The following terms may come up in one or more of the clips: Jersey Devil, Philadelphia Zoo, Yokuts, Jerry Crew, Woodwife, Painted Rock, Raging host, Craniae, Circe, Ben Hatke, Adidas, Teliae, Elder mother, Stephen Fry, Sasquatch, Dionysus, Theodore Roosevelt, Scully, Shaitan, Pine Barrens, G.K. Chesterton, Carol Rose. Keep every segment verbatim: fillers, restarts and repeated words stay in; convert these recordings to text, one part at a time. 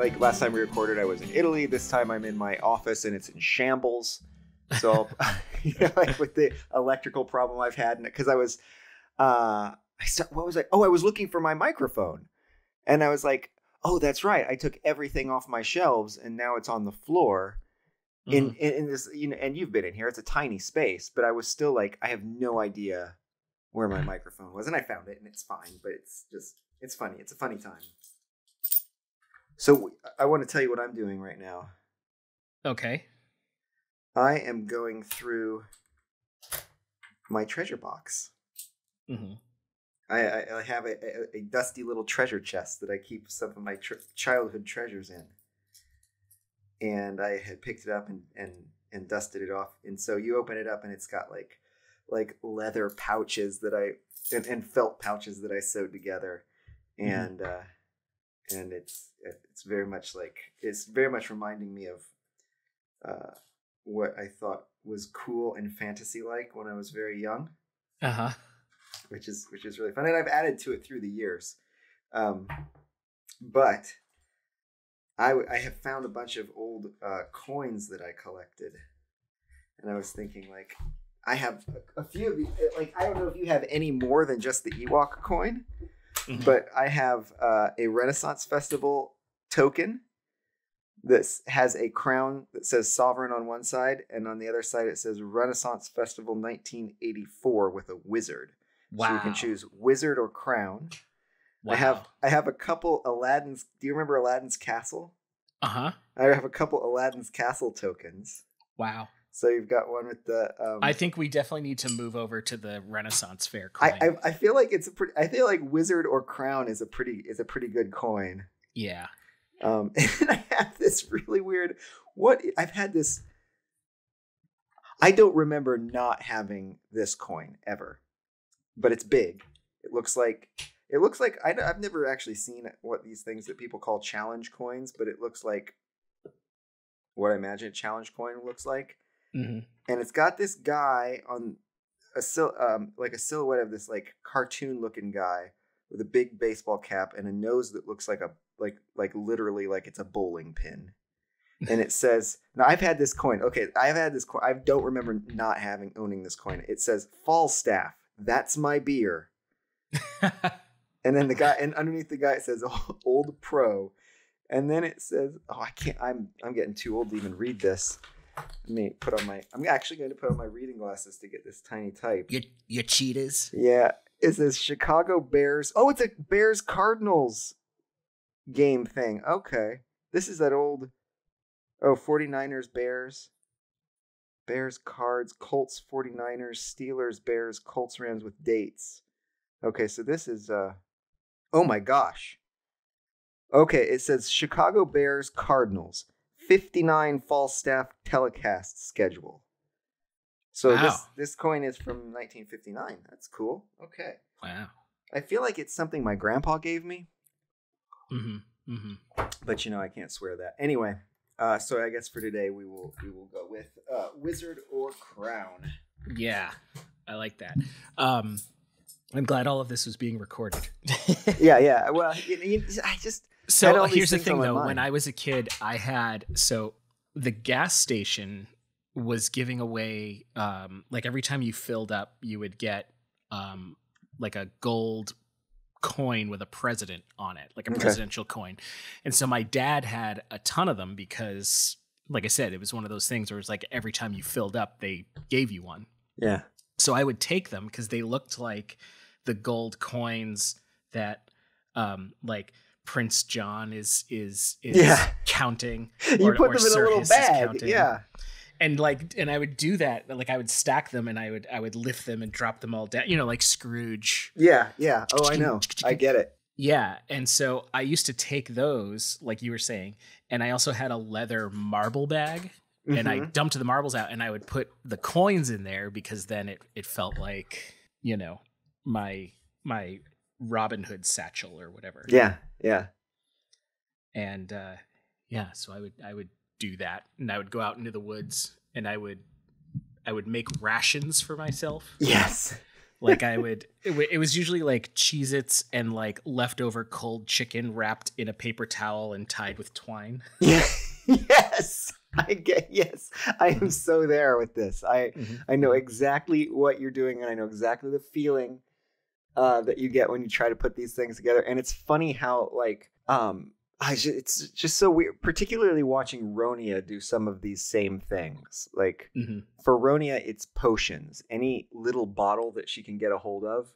like last time we recorded, I was in Italy. This time I'm in my office and it's in shambles. So, you know, like with the electrical problem I've had, because I was, uh, I start, what was I? Oh, I was looking for my microphone, and I was like, oh, that's right. I took everything off my shelves, and now it's on the floor. Mm. In, in in this, you know, and you've been in here. It's a tiny space, but I was still like, I have no idea where my microphone was, and I found it, and it's fine. But it's just, it's funny. It's a funny time. So I want to tell you what I'm doing right now. Okay. I am going through my treasure box. Mm-hmm. I, I, I have a, a, a dusty little treasure chest that I keep some of my tr childhood treasures in. And I had picked it up and, and, and dusted it off. And so you open it up and it's got like like leather pouches that I and, and felt pouches that I sewed together. And mm-hmm. uh, and it's it's very much like it's very much reminding me of uh, what I thought was cool and fantasy like when I was very young. Uh-huh. Which is which is really fun, and I've added to it through the years, um, but I, I have found a bunch of old uh, coins that I collected, and I was thinking like I have a, a few of these. Like I don't know if you have any more than just the Ewok coin, mm-hmm. but I have uh, a Renaissance Festival token that has a crown that says Sovereign on one side, and on the other side it says Renaissance Festival nineteen eighty-four with a wizard. Wow. So you can choose wizard or crown. Wow. I have I have a couple Aladdin's. Do you remember Aladdin's Castle? Uh huh. I have a couple Aladdin's Castle tokens. Wow. So you've got one with the. Um, I think we definitely need to move over to the Renaissance Fair coin. I, I, I feel like it's a pretty. I feel like wizard or crown is a pretty is a pretty good coin. Yeah. Um, and I have this really weird. What I've had this. I don't remember not having this coin ever. But it's big. It looks like it looks like I, I've never actually seen what these things that people call challenge coins, but it looks like what I imagine a challenge coin looks like. Mm-hmm. And it's got this guy on a sil um, like a silhouette of this like cartoon looking guy with a big baseball cap and a nose that looks like a like like literally like it's a bowling pin. And it says, now I've had this coin. Okay, I've had this coin. I don't remember not having owning this coin. It says Falstaff. That's my beer. And then the guy, and underneath the guy it says Old Pro, and then it says, oh, I can't, I'm I'm getting too old to even read this. Let me put on my, I'm actually going to put on my reading glasses to get this tiny type. You, you cheaters. Yeah, it says Chicago Bears. Oh, it's a Bears Cardinals game thing. Okay, this is that old, oh, forty-niners Bears. Bears, Cards, Colts, forty-niners, Steelers, Bears, Colts, Rams with dates. Okay, so this is, uh, oh my gosh. Okay, it says Chicago Bears, Cardinals, fifty-nine Falstaff telecast schedule. So wow. this, this coin is from nineteen fifty-nine. That's cool. Okay. Wow. I feel like it's something my grandpa gave me. Mm-hmm. Mm-hmm. But, you know, I can't swear that. Anyway. Uh, so I guess for today we will we will go with uh, wizard or crown. Yeah, I like that. Um, I'm glad all of this was being recorded. Yeah, yeah. Well, you, you, I just so here's the thing though. Mind. When I was a kid, I had so the gas station was giving away um, like every time you filled up, you would get um, like a gold coin with a president on it, like a okay. presidential coin. And so my dad had a ton of them because, like I said, it was one of those things where it's like every time you filled up, they gave you one. Yeah. So I would take them because they looked like the gold coins that um, like Prince John is is is yeah. counting. Or, you put or them in Circe a little bag. Yeah. And like, and I would do that. Like I would stack them, and I would, I would lift them and drop them all down. You know, like Scrooge. Yeah, yeah. Oh, I know. I get it. Yeah, and so I used to take those, like you were saying, and I also had a leather marble bag, mm-hmm. and I dumped the marbles out, and I would put the coins in there because then it, it felt like, you know, my my Robin Hood satchel or whatever. Yeah, yeah. And uh, yeah, so I would, I would. do that, and I would go out into the woods, and I would I would make rations for myself. Yes. Like I would, it, w- it was usually like Cheez-Its and like leftover cold chicken wrapped in a paper towel and tied with twine. Yeah. Yes, I get, yes, I am so there with this. I, mm-hmm. I know exactly what you're doing, and I know exactly the feeling uh, that you get when you try to put these things together. And it's funny how like, um, I just, it's just so weird, particularly watching Ronia do some of these same things. Like mm-hmm. for Ronia, it's potions. Any little bottle that she can get a hold of,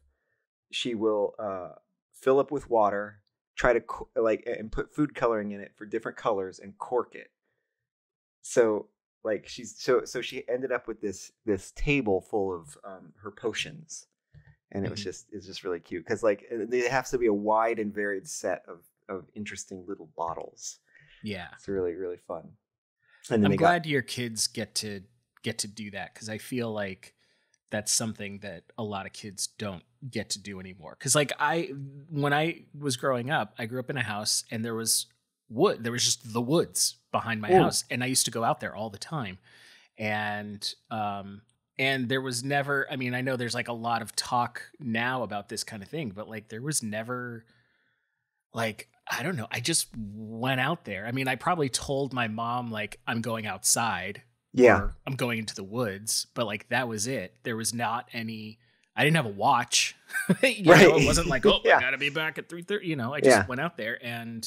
she will uh, fill up with water, try to like and put food coloring in it for different colors and cork it. So like she's so so she ended up with this this table full of um, her potions, and it was mm-hmm. just it's just really cute because like there has to be a wide and varied set of. of interesting little bottles. Yeah, it's really really fun. And then I'm glad got... your kids get to get to do that, because I feel like that's something that a lot of kids don't get to do anymore. Because like I when I was growing up, I grew up in a house and there was wood there was just the woods behind my Ooh. house, and I used to go out there all the time. And um and there was never, I mean, I know there's like a lot of talk now about this kind of thing, but like there was never like I don't know. I just went out there. I mean, I probably told my mom, like, I'm going outside. Yeah. Or I'm going into the woods. But, like, that was it. There was not any – I didn't have a watch. you right. know, it wasn't like, oh, yeah. I got to be back at three thirty. You know, I just yeah. went out there. And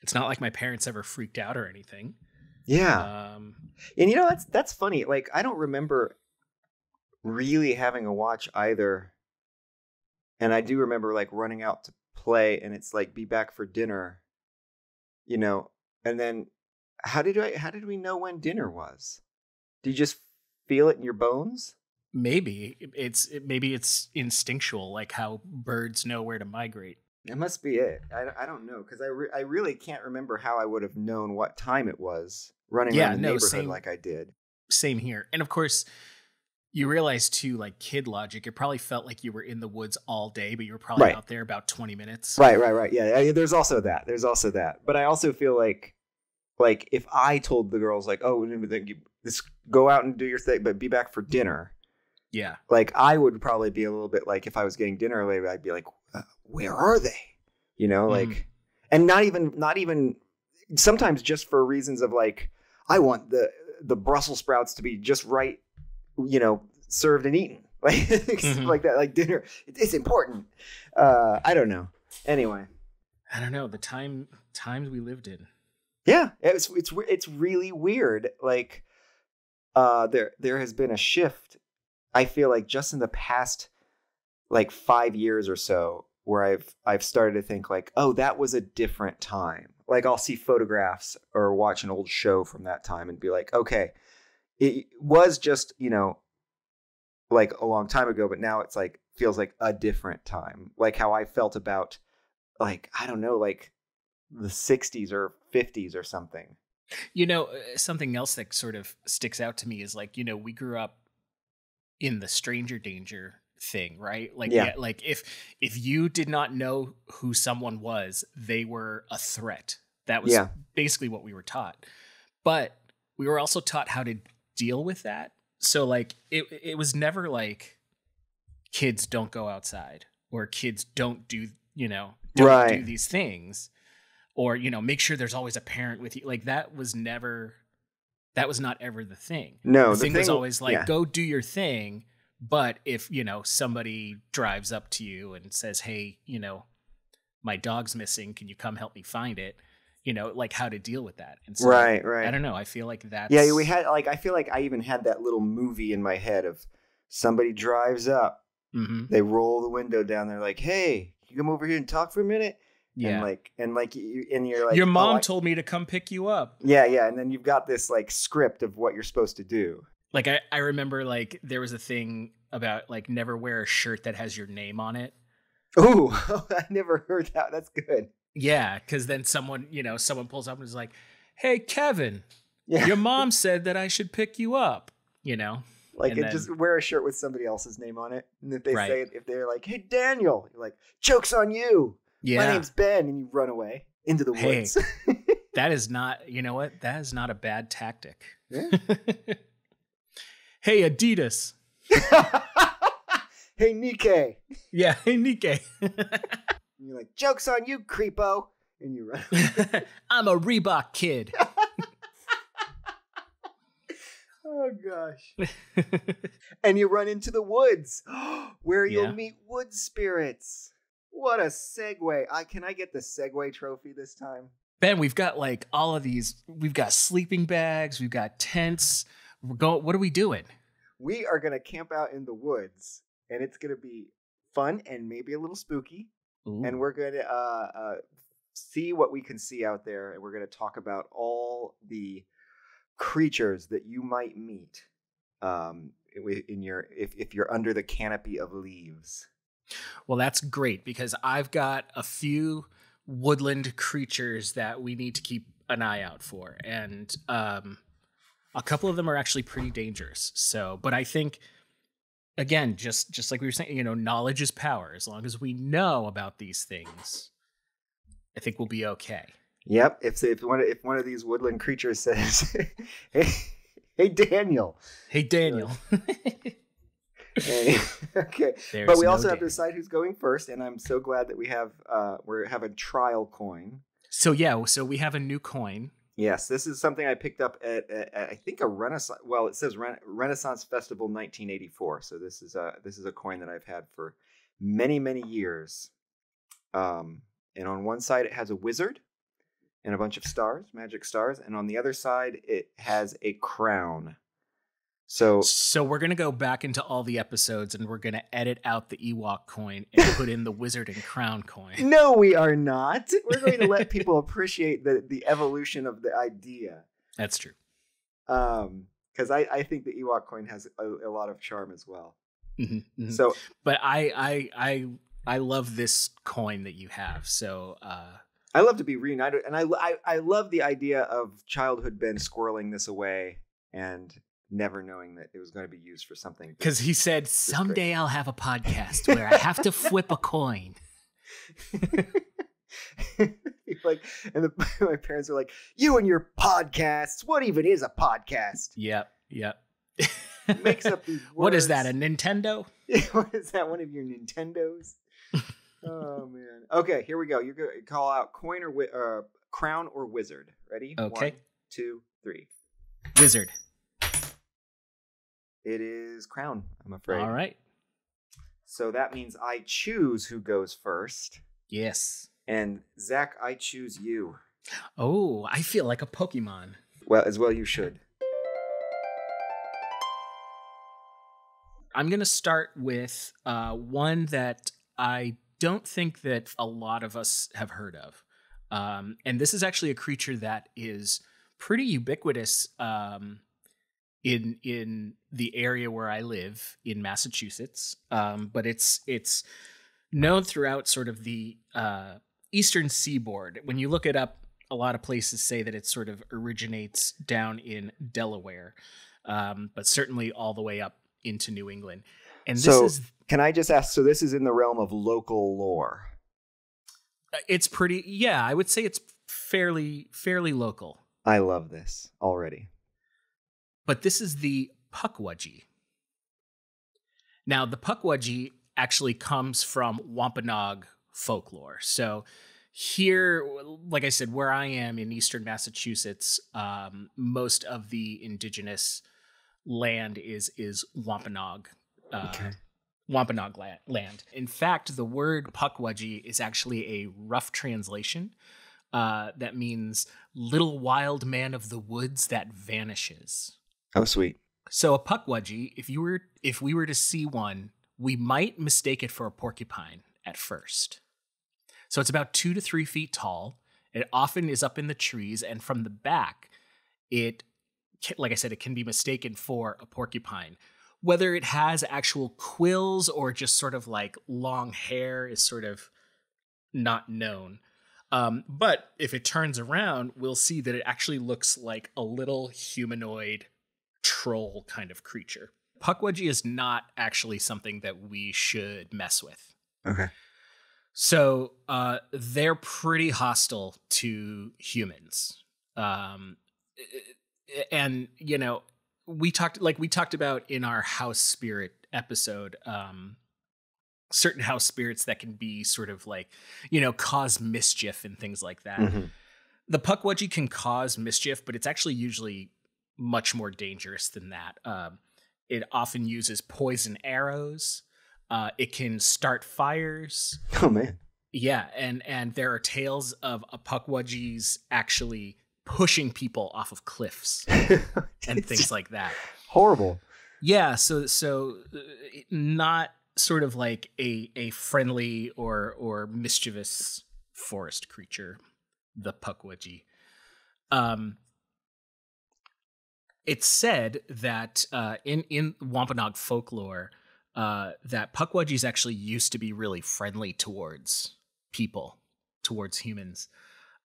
it's not like my parents ever freaked out or anything. Yeah. Um, and, you know, that's that's funny. Like, I don't remember really having a watch either. And I do remember, like, running out to – play, and it's like be back for dinner, you know. And then how did I how did we know when dinner was? Do you just feel it in your bones? Maybe it's it, maybe it's instinctual, like how birds know where to migrate. It must be it. I, I don't know, because I, re- I really can't remember how I would have known what time it was running yeah, around the no, neighborhood same, like I did. Same here. And of course you realize too, like kid logic, it probably felt like you were in the woods all day, but you were probably right. out there about twenty minutes. Right, right, right. Yeah, I, there's also that. There's also that. But I also feel like, like if I told the girls, like, oh, just go out and do your thing, but be back for dinner. Yeah. Like I would probably be a little bit like, if I was getting dinner later, I'd be like, uh, where are they? You know, like, mm. and not even, not even sometimes just for reasons of like, I want the the Brussels sprouts to be just right, you know, served and eaten, like mm-hmm. like that, like dinner. It's important. Uh, I don't know. Anyway, I don't know the time times we lived in. Yeah, it's it's it's really weird. Like, uh, there there has been a shift. I feel like just in the past, like five years or so, where I've I've started to think like, oh, that was a different time. Like I'll see photographs or watch an old show from that time and be like, okay. It was just, you know, like a long time ago, but now it's like feels like a different time. Like how I felt about like, I don't know, like the sixties or fifties or something. You know, something else that sort of sticks out to me is like, you know, we grew up in the stranger danger thing, right? Like, yeah. Yeah, like if if you did not know who someone was, they were a threat. That was yeah. basically what we were taught. But we were also taught how to deal with that. So like it it was never like kids don't go outside or kids don't do, you know, don't right. do these things, or, you know, make sure there's always a parent with you. Like that was never, that was not ever the thing. No, the, the thing, thing was always like, yeah. go do your thing. But if, you know, somebody drives up to you and says, hey, you know, my dog's missing, can you come help me find it? You know, like how to deal with that. And so, right, right. I don't know. I feel like that's... Yeah, we had like, I feel like I even had that little movie in my head of somebody drives up, mm-hmm. they roll the window down, they're like, hey, you come over here and talk for a minute? Yeah. And like, and like, and you're like... Your mom oh, I... told me to come pick you up. Yeah, yeah. And then you've got this like script of what you're supposed to do. Like, I, I remember like there was a thing about like never wear a shirt that has your name on it. Ooh, I never heard that. That's good. Yeah, because then someone, you know, someone pulls up and is like, hey, Kevin, yeah. your mom said that I should pick you up, you know. Like, and it then, just wear a shirt with somebody else's name on it. And if they right. say it, if they're like, hey, Daniel, you're like, joke's on you. Yeah. My name's Ben. And you run away into the hey, woods. That is not, you know what? That is not a bad tactic. Yeah. Hey, Adidas. hey, Nikkei. Yeah, hey, Nikkei. You're like, joke's on you, creepo. And you run. I'm a Reebok kid. Oh, gosh. And you run into the woods where you'll yeah. meet wood spirits. What a segue. I, can I get the segue trophy this time? Ben, we've got like all of these. We've got sleeping bags. We've got tents. We're going, what are we doing? We are going to camp out in the woods, and it's going to be fun and maybe a little spooky. Ooh. And we're going to uh, uh, see what we can see out there, and we're going to talk about all the creatures that you might meet um, in your if, if you're under the canopy of leaves. Well, that's great, because I've got a few woodland creatures that we need to keep an eye out for, and um, a couple of them are actually pretty dangerous. So, but I think, again, just just like we were saying, you know, knowledge is power. As long as we know about these things, I think we'll be okay. Yep. If if one if one of these woodland creatures says, "Hey, hey, Daniel," hey, Daniel. Hey, okay. There's but we no also Daniel. Have to decide who's going first, and I'm so glad that we have uh, we have a trial coin. So yeah, so we have a new coin. Yes, this is something I picked up at, at, at I think a Renaissance. Well, it says Ren Renaissance Festival nineteen eighty-four. So this is a this is a coin that I've had for many many years. Um, and on one side it has a wizard and a bunch of stars, magic stars, and on the other side it has a crown. So so we're gonna go back into all the episodes, and we're gonna edit out the Ewok coin and put in the wizard and crown coin. No, we are not. We're going to let people appreciate the the evolution of the idea. That's true. Um, because I I think the Ewok coin has a, a lot of charm as well. Mm-hmm, mm-hmm. So, but I I I I love this coin that you have. So uh, I love to be reunited, and I I I love the idea of childhood Ben squirreling this away and never knowing that it was going to be used for something. Because he said, someday I'll have a podcast where I have to flip a coin. Like, and the, my parents were like, you and your podcasts. What even is a podcast? Yep, yep. Makes up these words. What is that, a Nintendo? What is that, one of your Nintendos? Oh, man. Okay, here we go. You're going to call out coin or uh, crown or wizard. Ready? Okay. One, two, three. Wizard. It is crown, I'm afraid. All right. So that means I choose who goes first. Yes. And Zach, I choose you. Oh, I feel like a Pokemon. Well, as well you should. I'm going to start with uh, one that I don't think that a lot of us have heard of. Um, and this is actually a creature that is pretty ubiquitous um in in the area where I live in Massachusetts, um, but it's it's known throughout sort of the uh, eastern seaboard. When you look it up, a lot of places say that it sort of originates down in Delaware, um, but certainly all the way up into New England. And this so is, can I just ask? So this is in the realm of local lore. It's pretty, yeah. I would say it's fairly fairly local. I love this already. But this is the Pukwudgie. Now, the Pukwudgie actually comes from Wampanoag folklore. So here, like I said, where I am in eastern Massachusetts, um, most of the indigenous land is is Wampanoag, uh, okay. Wampanoag land. In fact, the word Pukwudgie is actually a rough translation uh, that means little wild man of the woods that vanishes. Oh, sweet. So a Pukwudgie, if you were if we were to see one, we might mistake it for a porcupine at first. So it's about two to three feet tall. It often is up in the trees, and from the back, it, like I said, it can be mistaken for a porcupine. Whether it has actual quills or just sort of like long hair is sort of not known. Um, but if it turns around, we'll see that it actually looks like a little humanoid troll kind of creature. Pukwudgie is not actually something that we should mess with. Okay. So uh, they're pretty hostile to humans. Um, and, you know, we talked like we talked about in our house spirit episode, um, certain house spirits that can be sort of like, you know, cause mischief and things like that. Mm-hmm. The Pukwudgie can cause mischief, but it's actually usually much more dangerous than that. Um, it often uses poison arrows. Uh, it can start fires. Oh, man. Yeah, and, and there are tales of a Pukwudgies actually pushing people off of cliffs and things like that. Horrible. Yeah, so so not sort of like a a friendly or or mischievous forest creature, the Pukwudgie. Um, it's said that uh, in in Wampanoag folklore uh, that Pukwudgies actually used to be really friendly towards people, towards humans.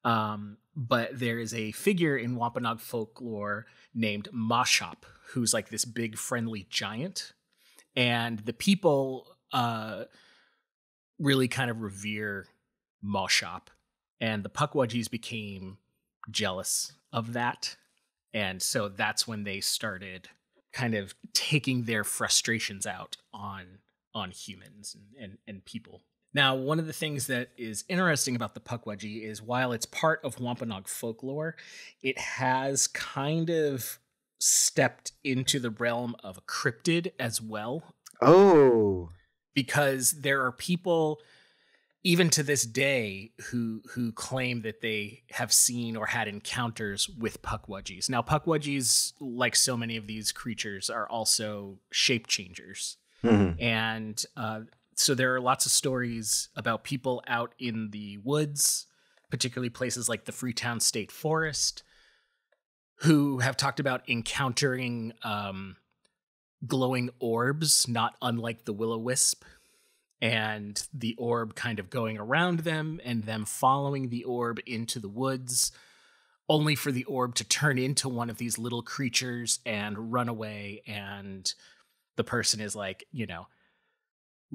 Um, but there is a figure in Wampanoag folklore named Moshop, who's like this big friendly giant. And the people uh, really kind of revere Moshop. And the Pukwudgies became jealous of that. And so that's when they started kind of taking their frustrations out on on humans and, and, and people. Now, one of the things that is interesting about the Pukwudgie is while it's part of Wampanoag folklore, it has kind of stepped into the realm of a cryptid as well. Oh. Because there are people, even to this day, who who claim that they have seen or had encounters with Pukwudgies. Now, Pukwudgies, like so many of these creatures, are also shape changers. Mm-hmm. And uh so there are lots of stories about people out in the woods, particularly places like the Freetown State Forest, who have talked about encountering um, glowing orbs, not unlike the will-o'-wisp, and the orb kind of going around them and them following the orb into the woods, only for the orb to turn into one of these little creatures and run away. And the person is like, you know,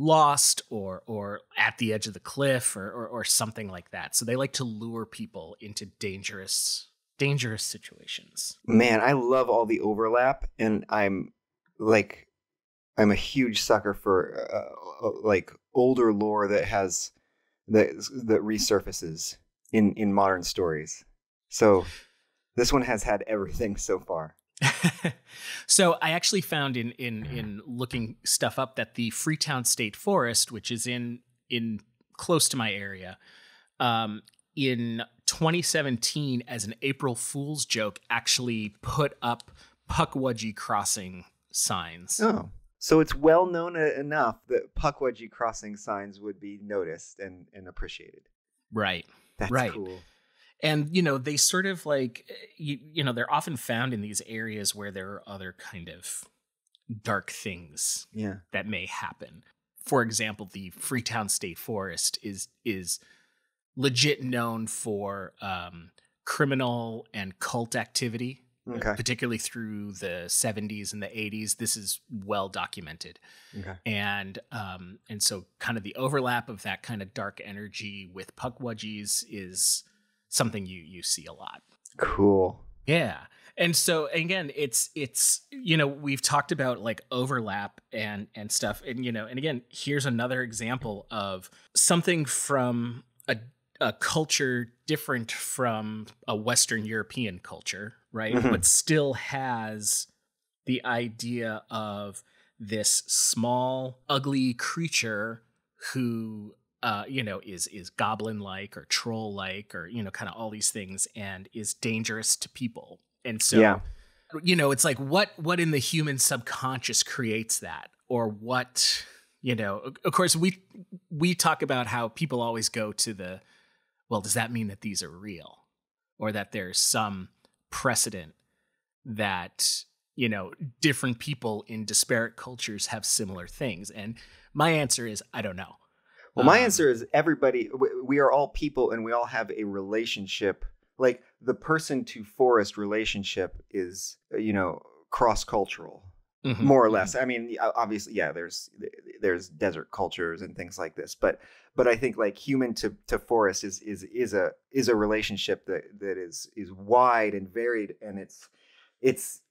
lost or or at the edge of the cliff or, or or something like that. So they like to lure people into dangerous dangerous situations. Man, I love all the overlap, and I'm like I'm a huge sucker for uh, like older lore that has that that resurfaces in in modern stories. So this one has had everything so far. So I actually found in, in, in looking stuff up that the Freetown State Forest, which is in in close to my area, um, in twenty seventeen, as an April Fool's joke, actually put up Pukwudgie crossing signs. Oh, so it's well known enough that Pukwudgie crossing signs would be noticed and, and appreciated. Right. That's right. Cool. And, you know, they sort of like, you, you know, they're often found in these areas where there are other kind of dark things yeah. that may happen. For example, the Freetown State Forest is is legit known for um, criminal and cult activity, okay. particularly through the seventies and the eighties. This is well documented. Okay. And um, and so kind of the overlap of that kind of dark energy with Pukwudgies is something you you see a lot. Cool. Yeah. And so again, it's it's you know, we've talked about like overlap and and stuff, and you know, and again, here's another example of something from a a culture different from a Western European culture, right? Mm-hmm. But still has the idea of this small, ugly creature who Uh, you know, is is goblin-like or troll-like or, you know, kind of all these things, and is dangerous to people. And so, yeah. you know, it's like what what in the human subconscious creates that? Or what, you know, of course, we we talk about how people always go to the, well, does that mean that these are real? Or that there's some precedent that, you know, different people in disparate cultures have similar things? And my answer is, I don't know. Well, my answer is everybody, we are all people and we all have a relationship. Like the person to forest relationship is, you know, cross-cultural, mm-hmm. more or less. I mean, obviously, yeah, there's there's desert cultures and things like this. But but I think like human to, to forest is is is a is a relationship that, that is is wide and varied. And it's it's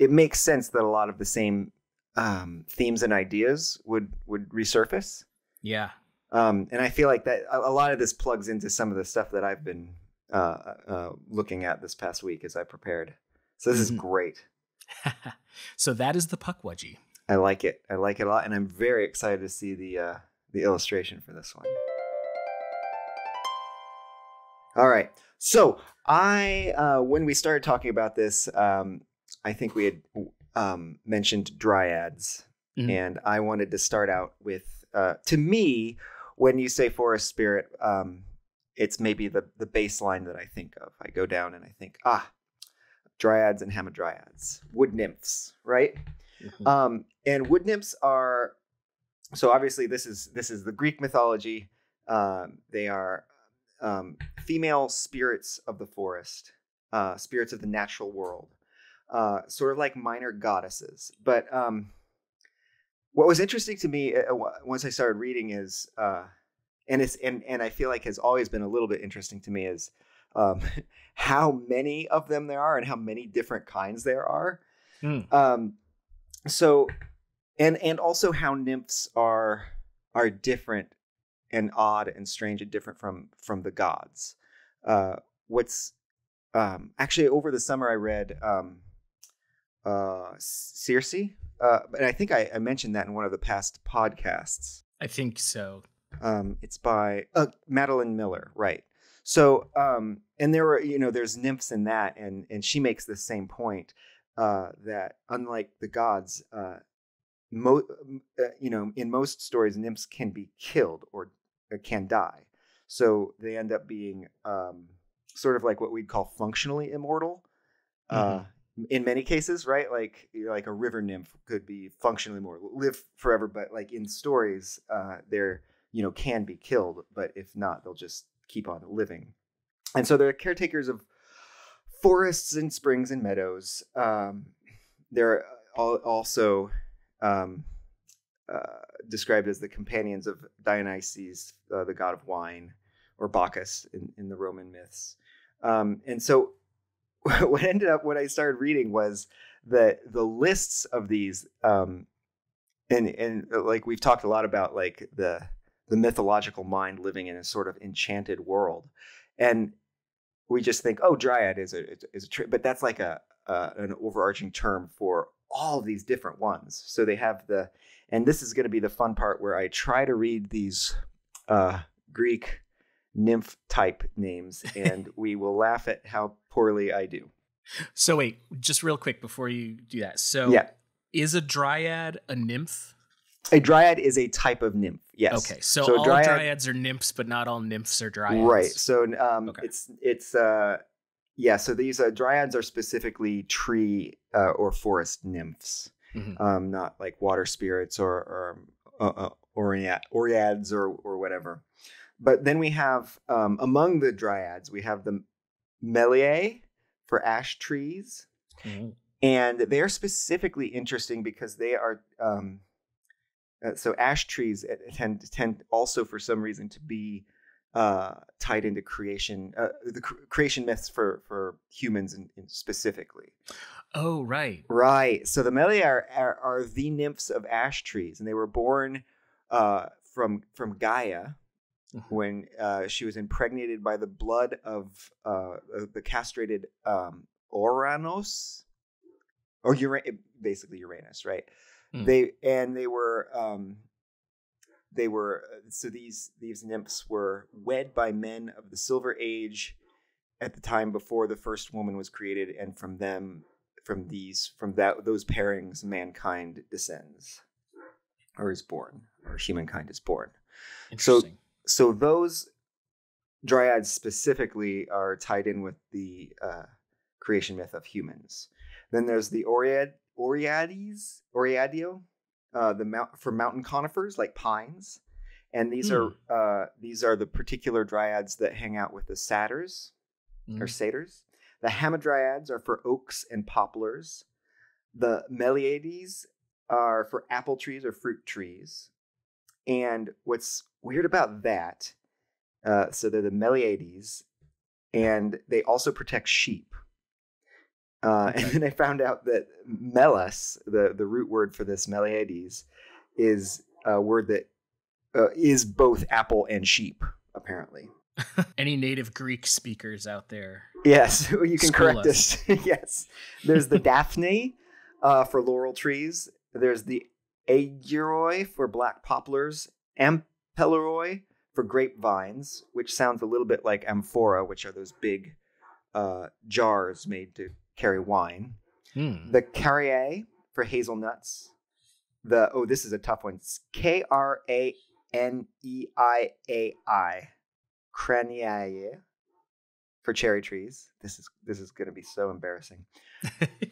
it makes sense that a lot of the same um, themes and ideas would would resurface. Yeah. Um, and I feel like that a, a lot of this plugs into some of the stuff that I've been uh, uh, looking at this past week as I prepared. So this mm-hmm. is great. So that is the Pukwudgie. I like it. I like it a lot. And I'm very excited to see the, uh, the illustration for this one. All right. So I, uh, when we started talking about this, um, I think we had um, mentioned dryads. Mm-hmm. And I wanted to start out with, uh, to me, when you say forest spirit, um, it's maybe the, the baseline that I think of. I go down and I think, ah, dryads and hamadryads, wood nymphs, right? Mm-hmm. Um, and wood nymphs are, so obviously this is, this is the Greek mythology. Um, they are um, female spirits of the forest, uh, spirits of the natural world, uh, sort of like minor goddesses. But um, what was interesting to me uh, once I started reading is, uh, and it's, and, and I feel like has always been a little bit interesting to me is um, how many of them there are and how many different kinds there are. Mm. Um, So, and and also how nymphs are are different and odd and strange and different from from the gods. Uh, what's um, actually over the summer I read um, uh, Circe, uh, and I think I, I mentioned that in one of the past podcasts. I think so. Um, it's by uh, Madeline Miller, right? So, um, and there were you know there's nymphs in that, and and she makes the same point. Uh, that unlike the gods, uh, mo uh, you know, in most stories, nymphs can be killed or uh, can die. So they end up being um, sort of like what we'd call functionally immortal uh, mm-hmm. in many cases, right? Like like a river nymph could be functionally immortal, live forever, but like in stories, uh, they're, you know, can be killed, but if not, they'll just keep on living. And so they're caretakers of forests and springs and meadows. Um, they're also um, uh, described as the companions of Dionysus, uh, the god of wine, or Bacchus in, in the Roman myths. Um, and so, what ended up what I started reading was that the lists of these, um, and and like we've talked a lot about, like the the mythological mind living in a sort of enchanted world, and we just think, oh, dryad is a is a trip, but that's like a uh, an overarching term for all of these different ones. So they have the, and this is going to be the fun part where I try to read these uh, Greek nymph type names, and we will laugh at how poorly I do. So wait, just real quick before you do that. So yeah. Is a dryad a nymph? A dryad is a type of nymph. Yes. Okay. So, so all dryad, dryads are nymphs, but not all nymphs are dryads. Right. So um, okay. it's it's uh, yeah. So these uh, dryads are specifically tree uh, or forest nymphs, mm-hmm. um, not like water spirits or or uh, uh, oreads or or whatever. But then we have um, among the dryads we have the Meliae for ash trees, mm-hmm. and they are specifically interesting because they are. Um, Uh, so ash trees tend tend also for some reason to be uh, tied into creation, uh, the cre creation myths for for humans in, in specifically. Oh right, right. So the Meliae are, are are the nymphs of ash trees, and they were born uh, from from Gaia mm-hmm. when uh, she was impregnated by the blood of uh, the castrated um, Oranos, or Ura basically Uranus, right? They and they were um, they were so these these nymphs were wed by men of the Silver Age at the time before the first woman was created, and from them from these from that those pairings mankind descends or is born or humankind is born. Interesting. So so those dryads specifically are tied in with the uh, creation myth of humans. Then there's the Oread. Oreades, Oreadio, uh, the mount for mountain conifers like pines, and these mm. are uh, these are the particular dryads that hang out with the satyrs mm. or satyrs. The hamadryads are for oaks and poplars. The Meliades are for apple trees or fruit trees. And what's weird about that? Uh, so they're the Meliades, and they also protect sheep. Uh, and then I found out that melas, the, the root word for this Meliades, is a word that uh, is both apple and sheep, apparently. Any native Greek speakers out there? Yes, you can correct us. Yes. There's the Daphne uh, for laurel trees. There's the Agaroi for black poplars. Ampelaroi for grapevines, which sounds a little bit like amphora, which are those big uh, jars made to carry wine. Hmm. The Craniae for hazelnuts. The oh, this is a tough one. It's K R A N E I A I. Craniae for cherry trees. This is this is going to be so embarrassing.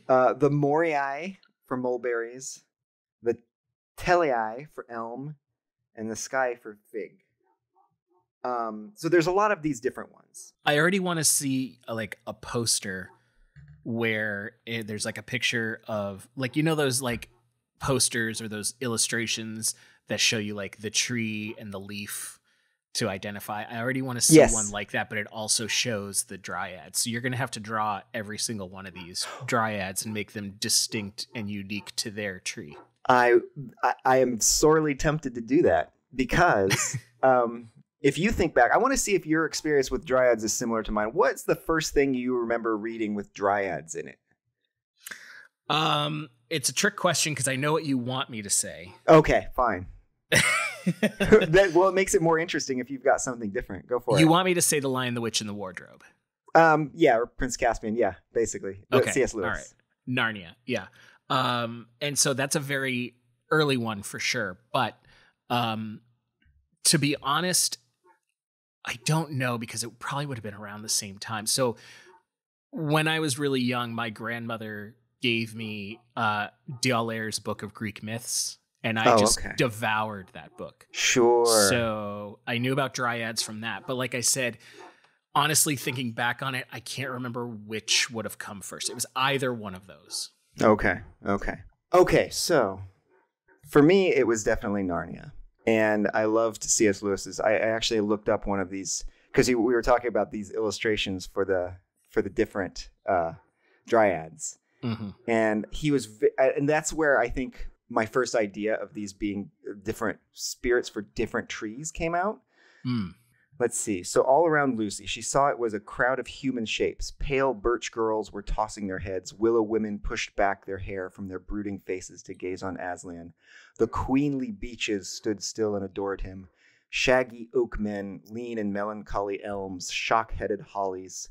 uh, the Moriae for mulberries, the Teliae for elm, and the Skyai for fig. Um, so there's a lot of these different ones. I already want to see a, like a poster where it, there's like a picture of like you know those like posters or those illustrations that show you like the tree and the leaf to identify. I already want to see yes. one like that, but it also shows the dryads. So you're going to have to draw every single one of these dryads and make them distinct and unique to their tree. I I, I am sorely tempted to do that because um, if you think back, I want to see if your experience with dryads is similar to mine. What's the first thing you remember reading with dryads in it? Um, it's a trick question because I know what you want me to say. Okay, fine. that, well, it makes it more interesting if you've got something different. Go for you it. You want me to say The Lion, the Witch, and the Wardrobe? Um, yeah, or Prince Caspian. Yeah, basically. Okay. C S. Lewis. All right. Narnia. Yeah. Um, and so that's a very early one for sure. But um, to be honest, I don't know because it probably would have been around the same time. So when I was really young, my grandmother gave me uh, D'Aulère's Book of Greek Myths. And I oh, just okay. devoured that book. Sure. So I knew about dryads from that. But like I said, honestly, thinking back on it, I can't remember which would have come first. It was either one of those. Okay. Okay. Okay. So for me, it was definitely Narnia. And I loved C S. Lewis's. I, I actually looked up one of these because we were talking about these illustrations for the for the different uh, dryads. Mm-hmm. And he was and that's where I think my first idea of these being different spirits for different trees came out. Mm. Let's see. So all around Lucy, she saw it was a crowd of human shapes. Pale birch girls were tossing their heads. Willow women pushed back their hair from their brooding faces to gaze on Aslan. The queenly beeches stood still and adored him. Shaggy oak men, lean and melancholy elms, shock-headed hollies.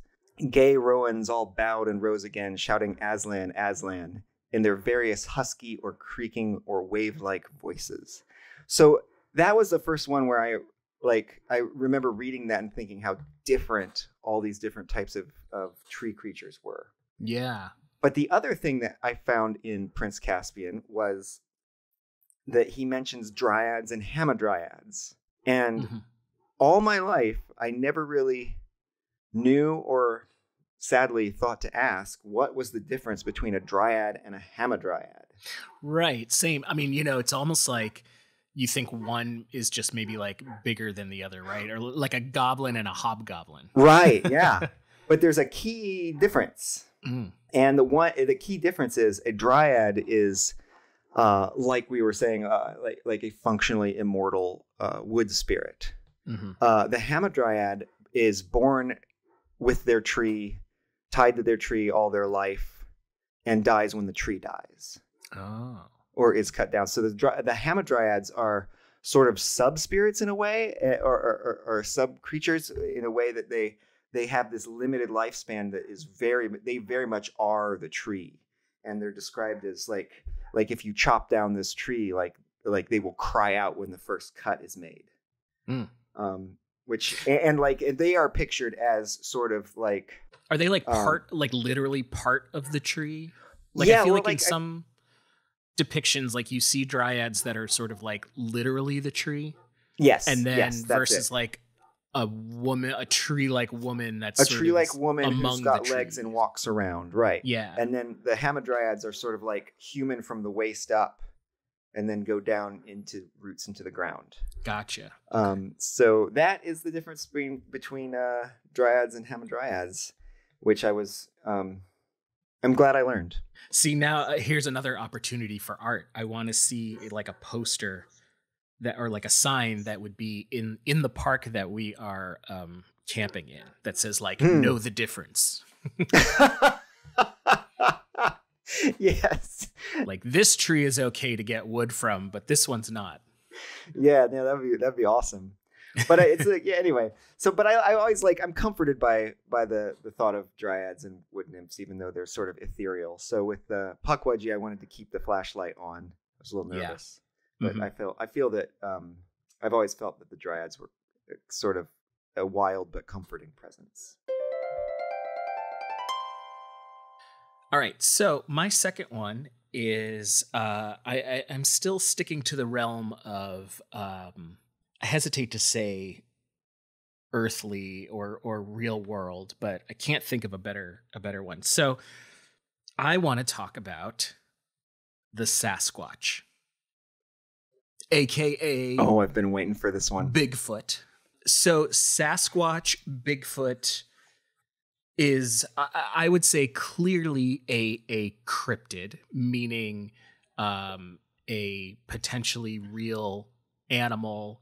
Gay rowans all bowed and rose again, shouting Aslan, Aslan, in their various husky or creaking or wave-like voices. So that was the first one where I like I remember reading that and thinking how different all these different types of, of tree creatures were. Yeah. But the other thing that I found in Prince Caspian was that he mentions dryads and hamadryads. And mm-hmm. all my life, I never really knew or sadly thought to ask, what was the difference between a dryad and a hamadryad? Right, same. I mean, you know, it's almost like you think one is just maybe like bigger than the other, right? Or like a goblin and a hobgoblin. Right, yeah. But there's a key difference. Mm. And the one, the key difference is a dryad is, uh, like we were saying, uh, like, like a functionally immortal uh, wood spirit. Mm-hmm. Uh, the hamadryad is born with their tree, tied to their tree all their life, and dies when the tree dies oh. or is cut down. So the the hamadryads are sort of sub spirits in a way, or, or, or sub creatures in a way that they they have this limited lifespan that is very they very much are the tree, and they're described as like like if you chop down this tree, like like they will cry out when the first cut is made. Mm. Um, which and, and like they are pictured as sort of like. Are they like part, um, like literally part of the tree? Like yeah, I feel well, like, like in I, some depictions, like you see dryads that are sort of like literally the tree. Yes. And then yes, versus like a woman, a tree-like woman that's a sort tree-like of woman among who's got legs and walks around, right? Yeah. And then the hamadryads are sort of like human from the waist up, and then go down into roots into the ground. Gotcha. Um, okay. So that is the difference between between uh, dryads and hamadryads. Which I was, um, I'm glad I learned. See, now uh, here's another opportunity for art. I want to see like a poster that are like a sign that would be in, in the park that we are um, camping in that says like, mm. know the difference. Yes. Like this tree is okay to get wood from, but this one's not. Yeah, no, that'd be, that'd be awesome. But it's like, yeah, anyway, so, but I, I always like, I'm comforted by, by the, the thought of dryads and wood nymphs, even though they're sort of ethereal. So with the Pukwudgie, I wanted to keep the flashlight on. I was a little nervous, yeah. but mm-hmm. I feel, I feel that, um, I've always felt that the dryads were sort of a wild, but comforting presence. All right. So my second one is, uh, I, I I'm still sticking to the realm of, um, I hesitate to say earthly or or real world, but I can't think of a better a better one. So I want to talk about the Sasquatch, aka oh, I've been waiting for this one, Bigfoot. So Sasquatch, Bigfoot is I, I would say clearly a a cryptid, meaning um, a potentially real animal.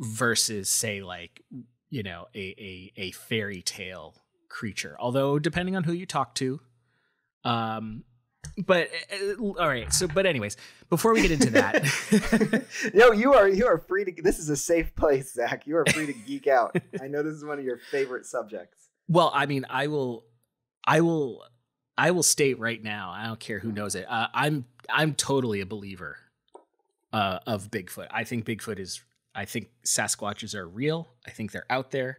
Versus say like, you know, a, a, a fairy tale creature, although depending on who you talk to. Um, but uh, all right. So, but anyways, before we get into that, no, you are, you are free to, this is a safe place, Zach. You are free to geek out. I know this is one of your favorite subjects. Well, I mean, I will, I will, I will state right now, I don't care who knows it. Uh, I'm, I'm totally a believer, uh, of Bigfoot. I think Bigfoot is, I think Sasquatches are real. I think they're out there.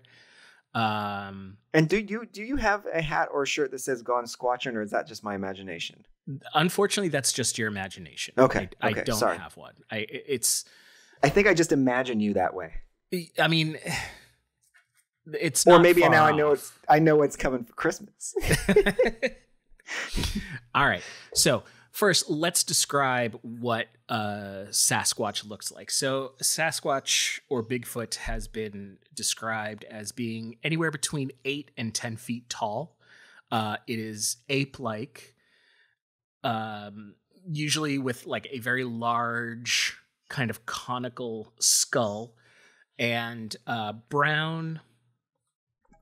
Um, and do you do you have a hat or a shirt that says "Gone Squatching," or is that just my imagination? Unfortunately, that's just your imagination. Okay, I, okay, I don't sorry. have one. I it's. I think I just imagine you that way. I mean, it's or not maybe far now off. I know it's I know it's coming for Christmas. All right, so. First, let's describe what uh, Sasquatch looks like. So Sasquatch or Bigfoot has been described as being anywhere between eight and ten feet tall. Uh, it is ape-like, um, usually with like a very large kind of conical skull and uh, brown,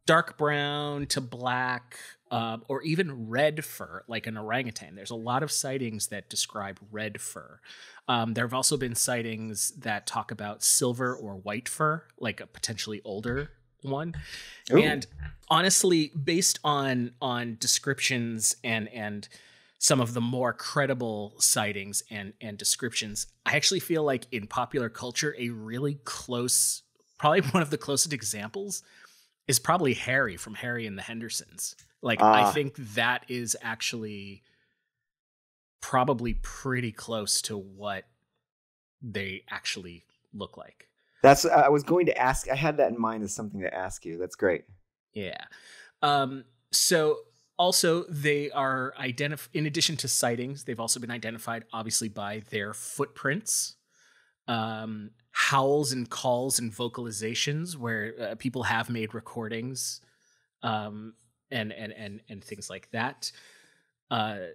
dark brown to black, Um, or even red fur, like an orangutan. There's a lot of sightings that describe red fur. Um, there have also been sightings that talk about silver or white fur, like a potentially older one. Ooh. And honestly, based on on descriptions and and some of the more credible sightings and and descriptions, I actually feel like in popular culture, a really close, probably one of the closest examples is probably Harry from Harry and the Hendersons. Like, uh, I think that is actually probably pretty close to what they actually look like. That's, I was going to ask, I had that in mind as something to ask you. That's great. Yeah. Um, so also they are identified, in addition to sightings, they've also been identified obviously by their footprints, um, howls and calls and vocalizations where uh, people have made recordings, um, And, and and and things like that. Uh,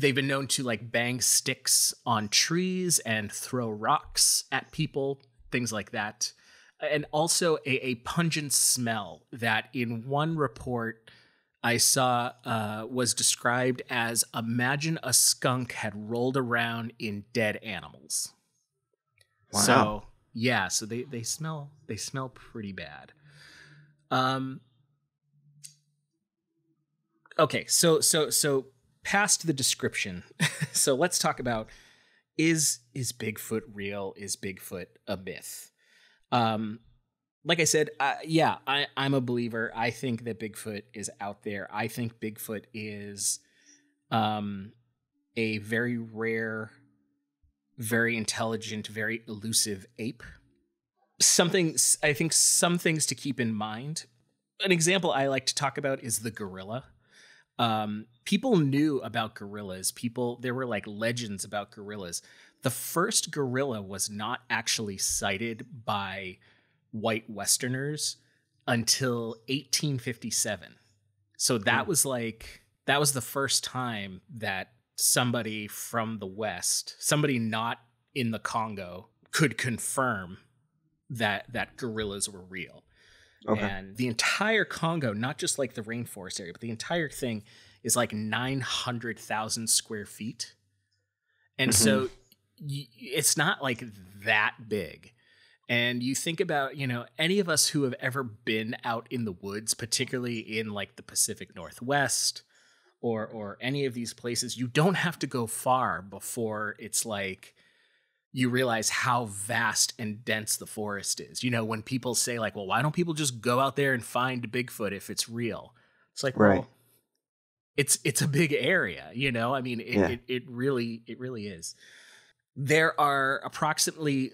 they've been known to like bang sticks on trees and throw rocks at people, things like that. And also a, a pungent smell that in one report I saw uh, was described as imagine a skunk had rolled around in dead animals. Wow. So yeah, so they they smell they smell pretty bad. Um. Okay, so so so past the description. So let's talk about is is Bigfoot real? Is Bigfoot a myth? Um, like I said, uh, yeah, I, I'm a believer. I think that Bigfoot is out there. I think Bigfoot is um, a very rare, very intelligent, very elusive ape. Something I think some things to keep in mind. An example I like to talk about is the gorilla. Um, people knew about gorillas. People, there were like legends about gorillas. The first gorilla was not actually sighted by white Westerners until eighteen fifty-seven. So that was like, that was the first time that somebody from the West, somebody not in the Congo, could confirm that that gorillas were real. Okay. And the entire Congo, not just like the rainforest area, but the entire thing is like nine hundred thousand square feet. And mm-hmm. so y- it's not like that big. And you think about, you know, any of us who have ever been out in the woods, particularly in like the Pacific Northwest or or any of these places, you don't have to go far before it's like you realize how vast and dense the forest is. You know, when people say like, well, why don't people just go out there and find Bigfoot if it's real? It's like, right. well, it's it's a big area, you know? I mean, it, yeah. it, it really it really is. There are approximately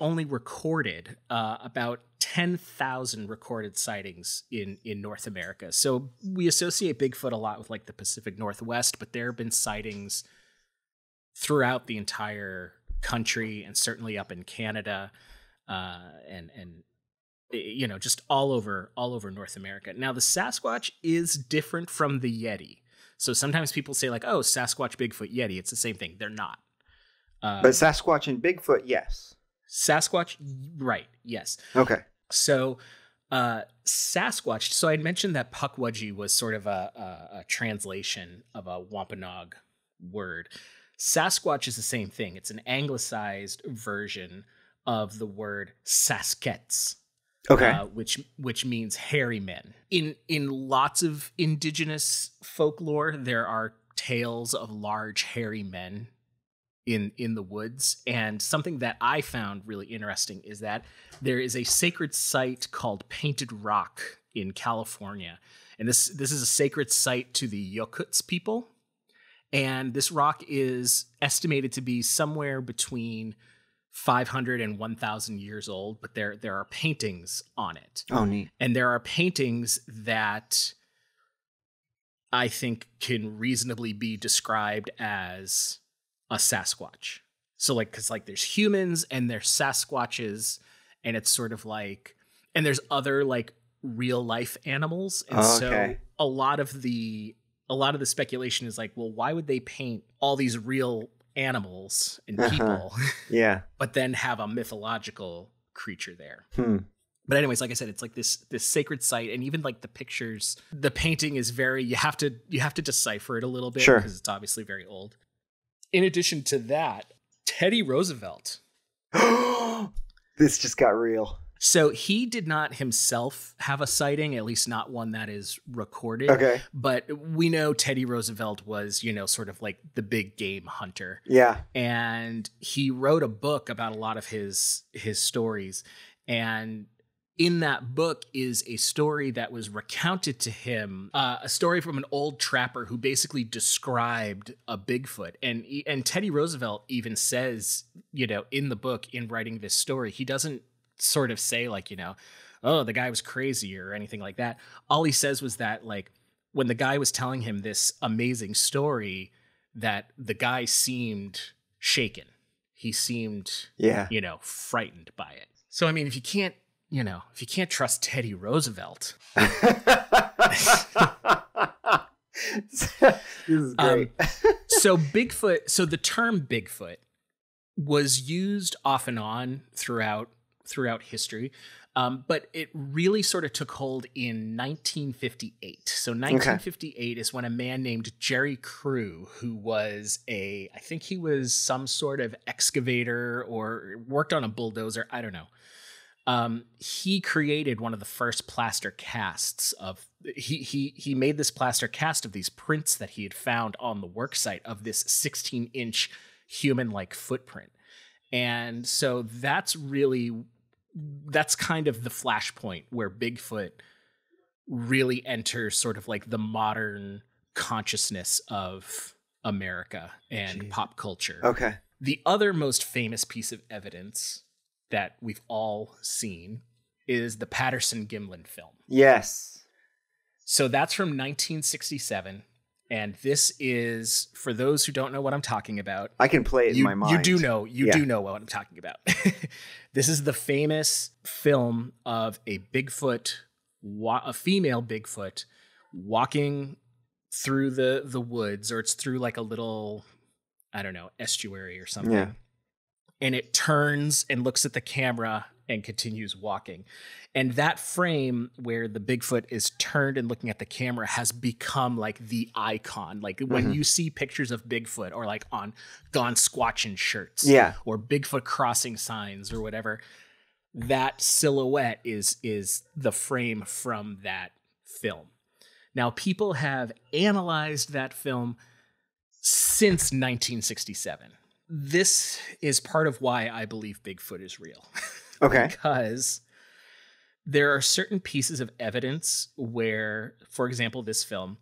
only recorded uh, about ten thousand recorded sightings in, in North America. So we associate Bigfoot a lot with like the Pacific Northwest, but there have been sightings throughout the entire country and certainly up in Canada uh, and, and, you know, just all over, all over North America. Now, the Sasquatch is different from the Yeti. So sometimes people say like, oh, Sasquatch, Bigfoot, Yeti. It's the same thing. They're not. Um, but Sasquatch and Bigfoot, yes. Sasquatch, right, yes. Okay. So uh, Sasquatch, so I had mentioned that Pukwudgie was sort of a, a, a translation of a Wampanoag word. Sasquatch is the same thing. It's an anglicized version of the word Sasquets. Okay. Uh, which which means hairy men. In, in lots of indigenous folklore, there are tales of large hairy men in in the woods. And something that I found really interesting is that there is a sacred site called Painted Rock in California. And this this is a sacred site to the Yokuts people. And this rock is estimated to be somewhere between five hundred and one thousand years old, but there there are paintings on it. Oh, neat. And there are paintings that I think can reasonably be described as a Sasquatch. So like, cause like there's humans and there's Sasquatches and it's sort of like, and there's other like real life animals. And oh, okay. so a lot of the, a lot of the speculation is like, well, why would they paint all these real animals and uh-huh. people? Yeah. But then have a mythological creature there. Hmm. But anyways, like I said, it's like this this sacred site, and even like the pictures, the painting is very, you have to, you have to decipher it a little bit sure. because it's obviously very old. In addition to that, Teddy Roosevelt. This just got real. So he did not himself have a sighting, at least not one that is recorded. Okay. But we know Teddy Roosevelt was, you know, sort of like the big game hunter. Yeah. And he wrote a book about a lot of his his stories. And in that book is a story that was recounted to him, uh, a story from an old trapper who basically described a Bigfoot. And and Teddy Roosevelt even says, you know, in the book, in writing this story, he doesn't sort of say like, you know, oh, the guy was crazy or anything like that. All he says was that like when the guy was telling him this amazing story, that the guy seemed shaken. He seemed, yeah. you know, frightened by it. So, I mean, if you can't, You know, if you can't trust Teddy Roosevelt. This is great. Um, so Bigfoot, so the term Bigfoot was used off and on throughout throughout history, um, but it really sort of took hold in nineteen fifty-eight. So nineteen fifty-eight okay. is when a man named Jerry Crew, who was a, I think he was some sort of excavator or worked on a bulldozer, I don't know. Um, he created one of the first plaster casts of he he he made this plaster cast of these prints that he had found on the work site of this sixteen inch human-like footprint. And so that's really that's kind of the flashpoint where Bigfoot really enters sort of like the modern consciousness of America and Jeez. Pop culture. Okay. The other most famous piece of evidence that we've all seen is the Patterson-Gimlin film. Yes. So that's from nineteen sixty-seven. And this is, for those who don't know what I'm talking about. I can play it you, in my mind. You do know. You yeah. do know what I'm talking about. This is the famous film of a Bigfoot, wa- a female Bigfoot walking through the, the woods, or it's through like a little, I don't know, estuary or something. Yeah. and it turns and looks at the camera and continues walking. And that frame where the Bigfoot is turned and looking at the camera has become like the icon. Like when mm-hmm. you see pictures of Bigfoot or like on gone squatching shirts yeah. or Bigfoot crossing signs or whatever, that silhouette is, is the frame from that film. Now, people have analyzed that film since nineteen sixty-seven. This is part of why I believe Bigfoot is real. Okay. Because there are certain pieces of evidence where, for example, this film,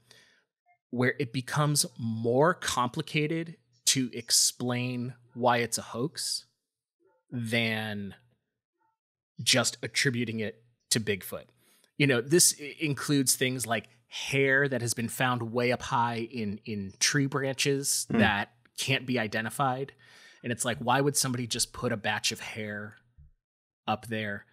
where it becomes more complicated to explain why it's a hoax than just attributing it to Bigfoot. You know, this includes things like hair that has been found way up high in, in tree branches mm. that can't be identified. And it's like, why would somebody just put a batch of hair up there?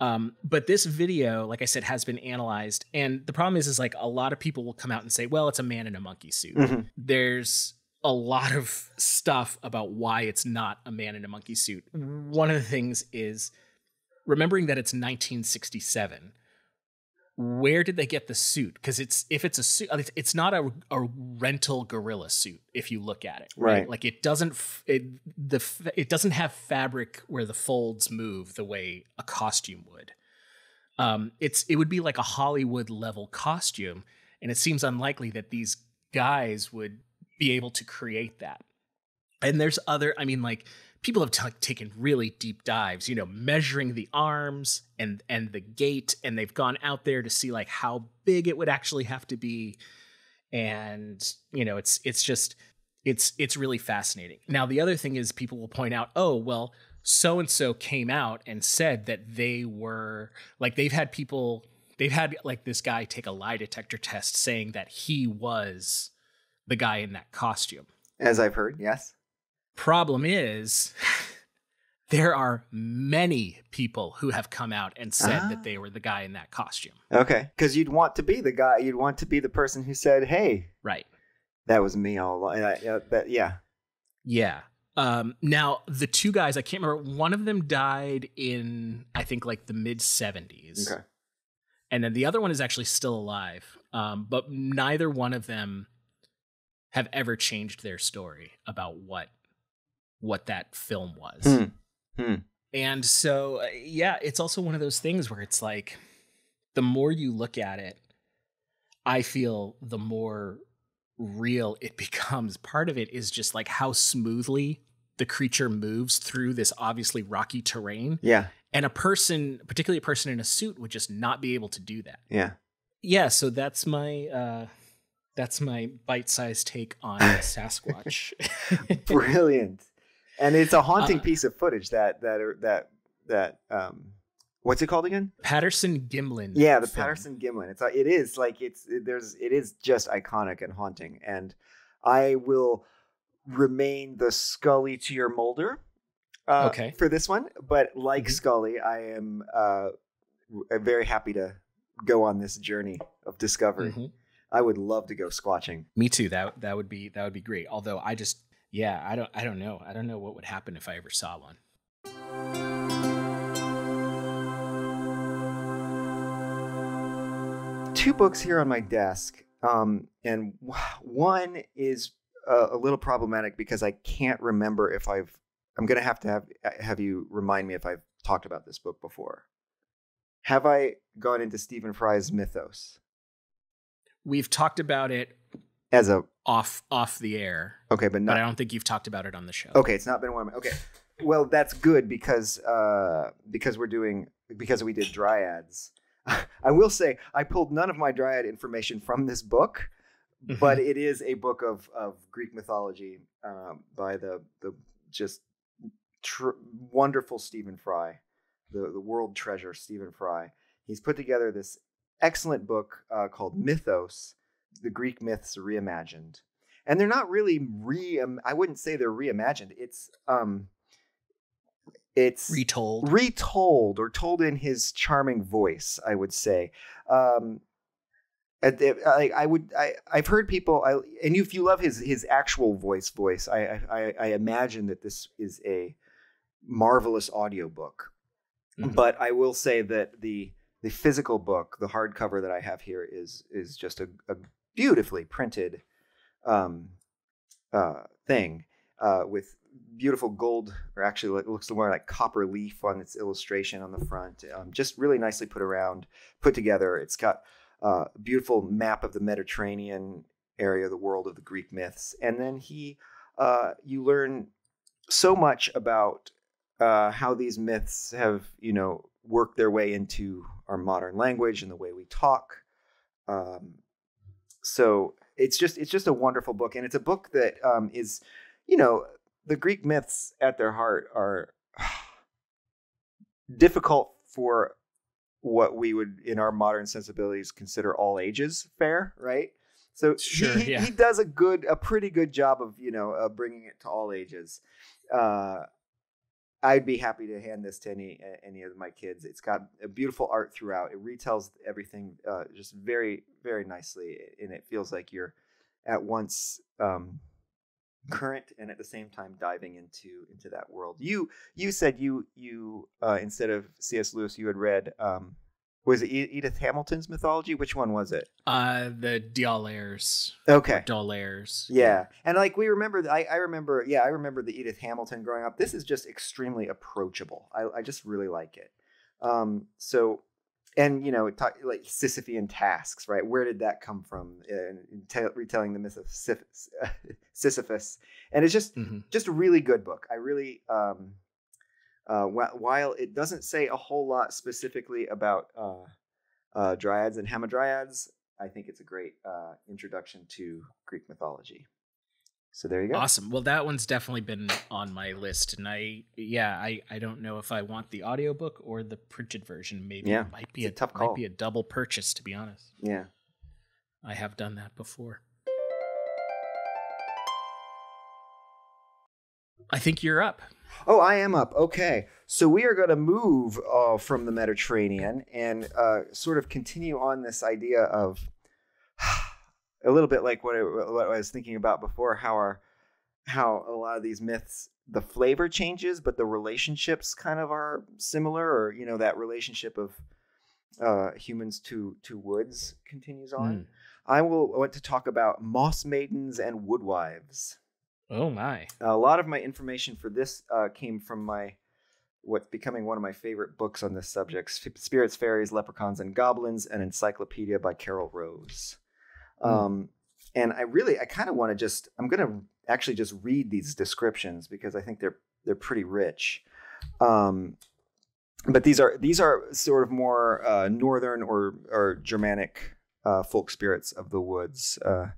Um, but this video, like I said, has been analyzed. And the problem is, is like a lot of people will come out and say, well, it's a man in a monkey suit. Mm-hmm. There's a lot of stuff about why it's not a man in a monkey suit. One of the things is remembering that it's nineteen sixty-seven. Where did they get the suit? Because it's if it's a suit, it's not a, a rental gorilla suit. If you look at it, right? right. Like it doesn't it, the it doesn't have fabric where the folds move the way a costume would. Um, it's it would be like a Hollywood level costume, and it seems unlikely that these guys would be able to create that. And there's other, I mean, like people have t- taken really deep dives, you know, measuring the arms and and the gait, and they've gone out there to see like how big it would actually have to be. And, you know, it's it's just it's it's really fascinating. Now, the other thing is people will point out, oh, well, so and so came out and said that they were like they've had people they've had like this guy take a lie detector test saying that he was the guy in that costume. As I've heard, yes. Problem is, there are many people who have come out and said ah. that they were the guy in that costume. Okay, because you'd want to be the guy. You'd want to be the person who said, hey. Right. That was me all along. Uh, that, yeah. Yeah. Um, now, the two guys, I can't remember. One of them died in, I think, like the mid seventies. Okay. And then the other one is actually still alive. Um, but neither one of them have ever changed their story about what. what that film was. Hmm. Hmm. And so, yeah, it's also one of those things where it's like, the more you look at it, I feel the more real it becomes. Part of it is just like how smoothly the creature moves through this obviously rocky terrain. Yeah. And a person, particularly a person in a suit, would just not be able to do that. Yeah. Yeah. So that's my, uh, that's my bite-sized take on Sasquatch. Brilliant. And it's a haunting uh, piece of footage that, that, that, that, um, what's it called again? Patterson-Gimlin. Yeah. The Patterson-Gimlin. It's, it is like, it's, it, there's, it is just iconic and haunting. And I will remain the Scully to your Mulder, uh, okay. for this one. But like mm-hmm. Scully, I am, uh, very happy to go on this journey of discovery. Mm-hmm. I would love to go squatching. Me too. That, that would be, that would be great. Although I just, Yeah, I don't I don't know. I don't know what would happen if I ever saw one. Two books here on my desk. Um, and one is a, a little problematic because I can't remember if I've I'm going to have to have have you remind me if I've talked about this book before. Have I gone into Stephen Fry's Mythos? We've talked about it as a off off the air. Okay, but not, but I don't think you've talked about it on the show. Okay, it's not been one of my okay. Well, that's good because uh because we're doing because we did dryads. I will say I pulled none of my dryad information from this book, mm-hmm. but it is a book of of Greek mythology um by the the just tr- wonderful Stephen Fry, the the world treasure Stephen Fry. He's put together this excellent book uh called Mythos. The Greek myths reimagined, and they're not really re. Um, I wouldn't say they're reimagined. It's um, it's retold, retold, or told in his charming voice. I would say, um, I, I would. I, I've heard people. I and if you love his his actual voice, voice. I I, I imagine that this is a marvelous audiobook. Mm-hmm. But I will say that the the physical book, the hardcover that I have here, is is just a, a beautifully printed um, uh, thing uh, with beautiful gold, or actually it looks more like copper leaf on its illustration on the front. Um, just really nicely put around, put together. It's got uh, a beautiful map of the Mediterranean area, the world of the Greek myths. And then he, uh, you learn so much about uh, how these myths have, you know, worked their way into our modern language and the way we talk. Um, so it's just, it's just a wonderful book. And it's a book that um, is, you know, the Greek myths at their heart are difficult for what we would in our modern sensibilities consider all ages fair, right? So sure, he, yeah. he does a good, a pretty good job of, you know, uh, bringing it to all ages. Uh, I'd be happy to hand this to any, any of my kids. It's got a beautiful art throughout. It retells everything uh, just very, very nicely. And it feels like you're at once um, current and at the same time diving into, into that world. You, you said you, you uh, instead of C S. Lewis, you had read, um, was it Edith Hamilton's mythology? Which one was it? Uh, the Dallaires. Okay. Dallaires. Yeah. And like we remember, I, I remember, yeah, I remember the Edith Hamilton growing up. This is just extremely approachable. I, I just really like it. Um, so, and, you know, it talk, like Sisyphean tasks, right? Where did that come from? And, and t- retelling the myth of Sisyphus. Uh, Sisyphus. And it's just, mm-hmm. just a really good book. I really... Um, Uh, while it doesn't say a whole lot specifically about uh, uh, dryads and hamadryads, I think it's a great uh, introduction to Greek mythology. So there you go. Awesome. Well, that one's definitely been on my list. And I, yeah, I, I don't know if I want the audiobook or the printed version. Maybe yeah, it might be a, a tough call. Might be a double purchase, to be honest. Yeah. I have done that before. I think you're up. Oh, I am up. Okay. So we are going to move uh, from the Mediterranean and uh, sort of continue on this idea of a little bit like what I, what I was thinking about before, how our, how a lot of these myths, the flavor changes, but the relationships kind of are similar, or, you know, that relationship of uh, humans to, to woods continues on. Mm. I will I want to talk about moss maidens and woodwives. Oh my! A lot of my information for this uh, came from my, what's becoming one of my favorite books on this subject: "Spirits, Fairies, Leprechauns, and Goblins," an encyclopedia by Carol Rose. Mm. Um, and I really, I kind of want to just—I'm going to actually just read these descriptions because I think they're they're pretty rich. Um, but these are these are sort of more uh, northern or or Germanic uh, folk spirits of the woods. Uh,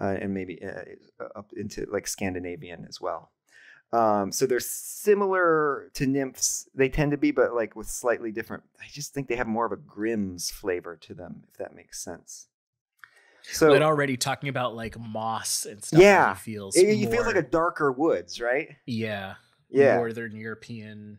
Uh, and maybe uh, up into like Scandinavian as well. Um, so they're similar to nymphs. They tend to be, but like with slightly different. I just think they have more of a Grimm's flavor to them, if that makes sense. So but already talking about like moss and stuff. Yeah. It feels it, it more, feels like a darker woods, right? Yeah. Yeah. Northern European.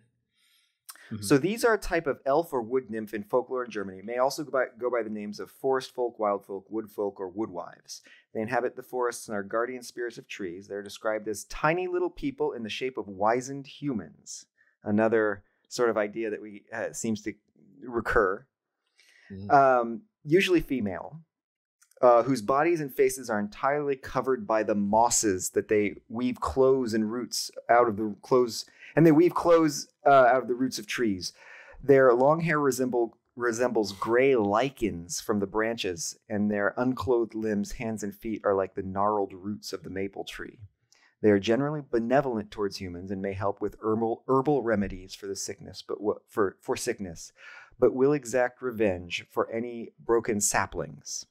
Mm-hmm. So these are a type of elf or wood nymph in folklore in Germany. It may also go by, go by the names of forest folk, wild folk, wood folk, or woodwives. They inhabit the forests and are guardian spirits of trees. They're described as tiny little people in the shape of wizened humans. Another sort of idea that we uh, seems to recur. Mm-hmm. Um, usually female, uh, whose bodies and faces are entirely covered by the mosses that they weave clothes and roots out of the clothes, and they weave clothes uh, out of the roots of trees. Their long hair resemble. resembles gray lichens from the branches, and their unclothed limbs, hands, and feet are like the gnarled roots of the maple tree. They are generally benevolent towards humans and may help with herbal, herbal remedies for the sickness, but w- for, for sickness, but will exact revenge for any broken saplings.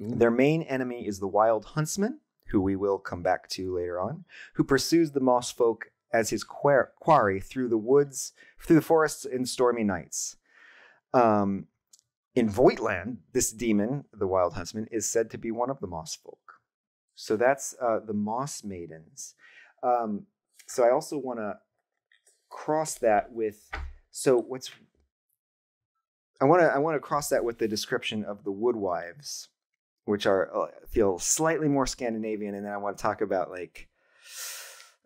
Mm. Their main enemy is the wild huntsman, who we will come back to later on, who pursues the moss folk as his quar- quarry through the woods, through the forests in stormy nights. Um, in Voigtland, this demon, the wild huntsman, is said to be one of the moss folk. So that's uh, the moss maidens. Um, so I also want to cross that with. So what's I want to I want to cross that with the description of the woodwives, which are uh, feel slightly more Scandinavian, and then I want to talk about like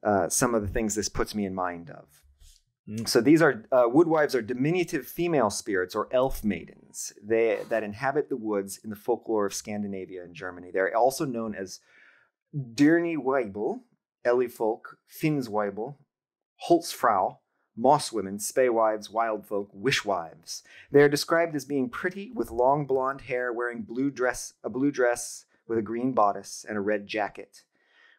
uh, some of the things this puts me in mind of. Mm. So these are uh, woodwives are diminutive female spirits or elf maidens they, that inhabit the woods in the folklore of Scandinavia and Germany. They're also known as Dyrneweibel, Elifolk, Finnsweibel, Holzfrau, Moss women, Speywives, Wild folk, Wishwives. They are described as being pretty, with long blonde hair, wearing blue dress, a blue dress with a green bodice and a red jacket.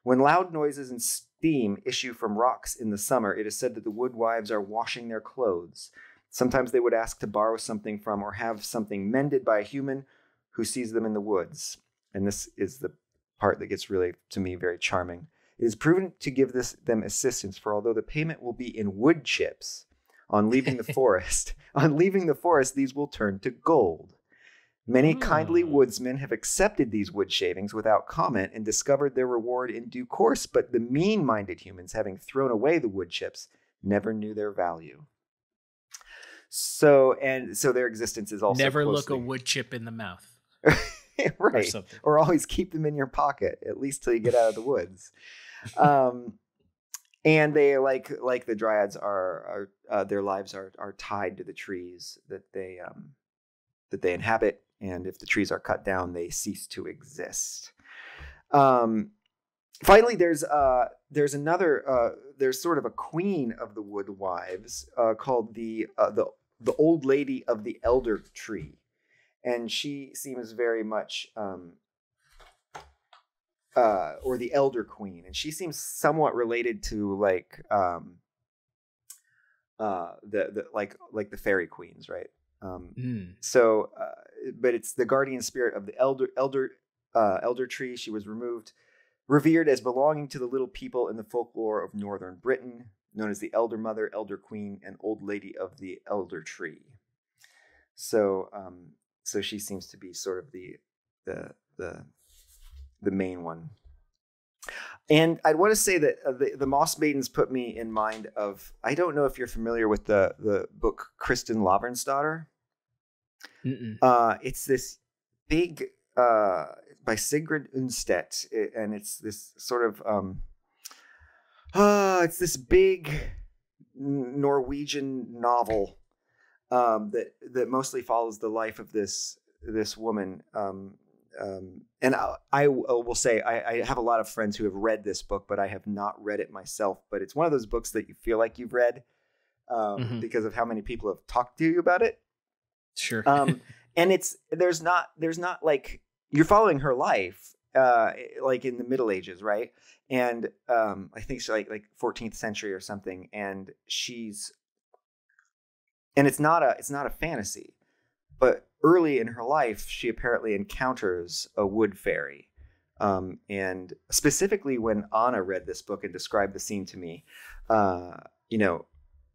When loud noises and steam issue from rocks in the summer, it is said that the woodwives are washing their clothes. Sometimes they would ask to borrow something from or have something mended by a human who sees them in the woods. And this is the part that gets really, to me, very charming. It is proven to give this, them assistance, for although the payment will be in wood chips, on leaving the forest, on leaving the forest, these will turn to gold. Many mm. kindly woodsmen have accepted these wood shavings without comment and discovered their reward in due course, but the mean-minded humans, having thrown away the wood chips, never knew their value. So, and so their existence is also never closely... look a wood chip in the mouth. Right. Or, or always keep them in your pocket, at least till you get out of the woods. Um, and they, like like the dryads, are, are uh, their lives are are tied to the trees that they um, that they inhabit, and if the trees are cut down, they cease to exist. Um, finally, there's uh, there's another uh, there's sort of a queen of the wood wives uh, called the uh, the the old lady of the elder tree, and she seems very much. Um, Uh, or the Elder Queen, and she seems somewhat related to like um, uh, the the like like the fairy queens, right? Um, mm. So, uh, but it's the guardian spirit of the elder elder uh, elder tree. She was removed, revered as belonging to the little people in the folklore of northern Britain, known as the Elder Mother, Elder Queen, and Old Lady of the Elder Tree. So, um, so she seems to be sort of the the the the main one. And I'd want to say that uh, the, the Moss Maidens put me in mind of, I don't know if you're familiar with the, the book Kristin Lavren's Daughter. Uh, it's this big, uh, by Sigrid Undstedt. It, and it's this sort of, um, uh, it's this big Norwegian novel um, that, that mostly follows the life of this, this woman, um, Um, and I, I will say I, I have a lot of friends who have read this book, but I have not read it myself. But it's one of those books that you feel like you've read um, mm-hmm. because of how many people have talked to you about it. Sure. um, and it's there's not there's not like you're following her life uh, like in the Middle Ages. Right. And um, I think she's like like fourteenth century or something. And she's and it's not a it's not a fantasy, but early in her life, she apparently encounters a wood fairy. Um, and specifically when Anna read this book and described the scene to me, uh, you know,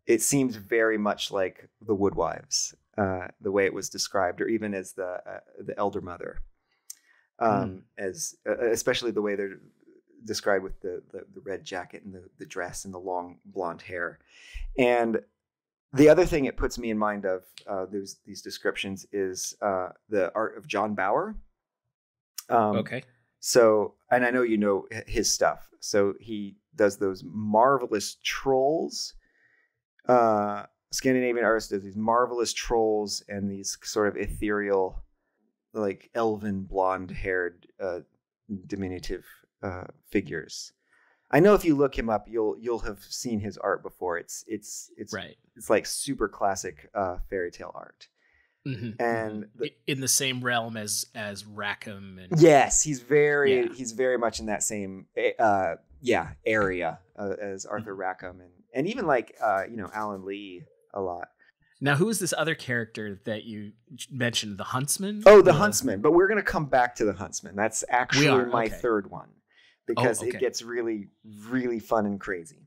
it seems very much like the Woodwives, uh, the way it was described, or even as the uh, the Elder Mother, um, mm. as uh, especially the way they're described with the, the, the red jacket and the, the dress and the long blonde hair. And the other thing it puts me in mind of uh, those, these descriptions is uh, the art of John Bauer. Um, okay. So, and I know you know his stuff. So he does those marvelous trolls. Uh, Scandinavian artist does these marvelous trolls and these sort of ethereal, like elven, blonde-haired, uh, diminutive uh, figures. I know if you look him up, you'll you'll have seen his art before. It's it's it's right. It's like super classic uh, fairy tale art, mm-hmm. and the, in the same realm as as Rackham. And, yes, he's very yeah. he's very much in that same uh, yeah area uh, as Arthur mm-hmm. Rackham and and even like uh, you know Alan Lee a lot. Now, who is this other character that you mentioned? The Huntsman. Oh, the, the Huntsman. But we're gonna come back to the Huntsman. That's actually are, my okay. third one. Because oh, okay. it gets really, really fun and crazy.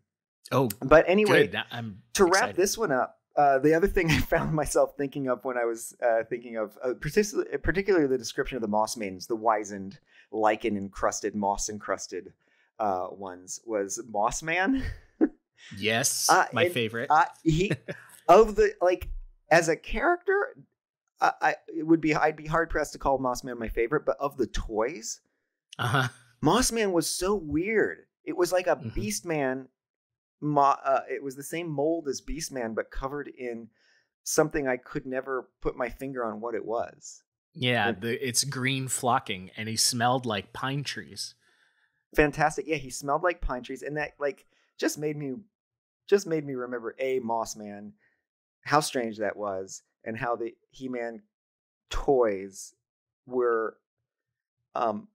Oh, but anyway, good. I'm to wrap excited. This one up, uh, the other thing I found myself thinking of when I was uh, thinking of, uh, particularly, particularly the description of the Moss Maidens, the wizened, lichen-encrusted, moss-encrusted uh, ones, was Moss Man. Yes, uh, my and, favorite. Uh, he of the like as a character, I, I it would be I'd be hard pressed to call Moss Man my favorite, but of the toys, uh huh. Moss Man was so weird. It was like a mm-hmm. Beast Man mo- uh, it was the same mold as Beast Man, but covered in something I could never put my finger on what it was. Yeah, the, it's green flocking, and he smelled like pine trees. Fantastic. Yeah, he smelled like pine trees, and that like just made me just made me remember a Moss Man, how strange that was, and how the He-Man toys were um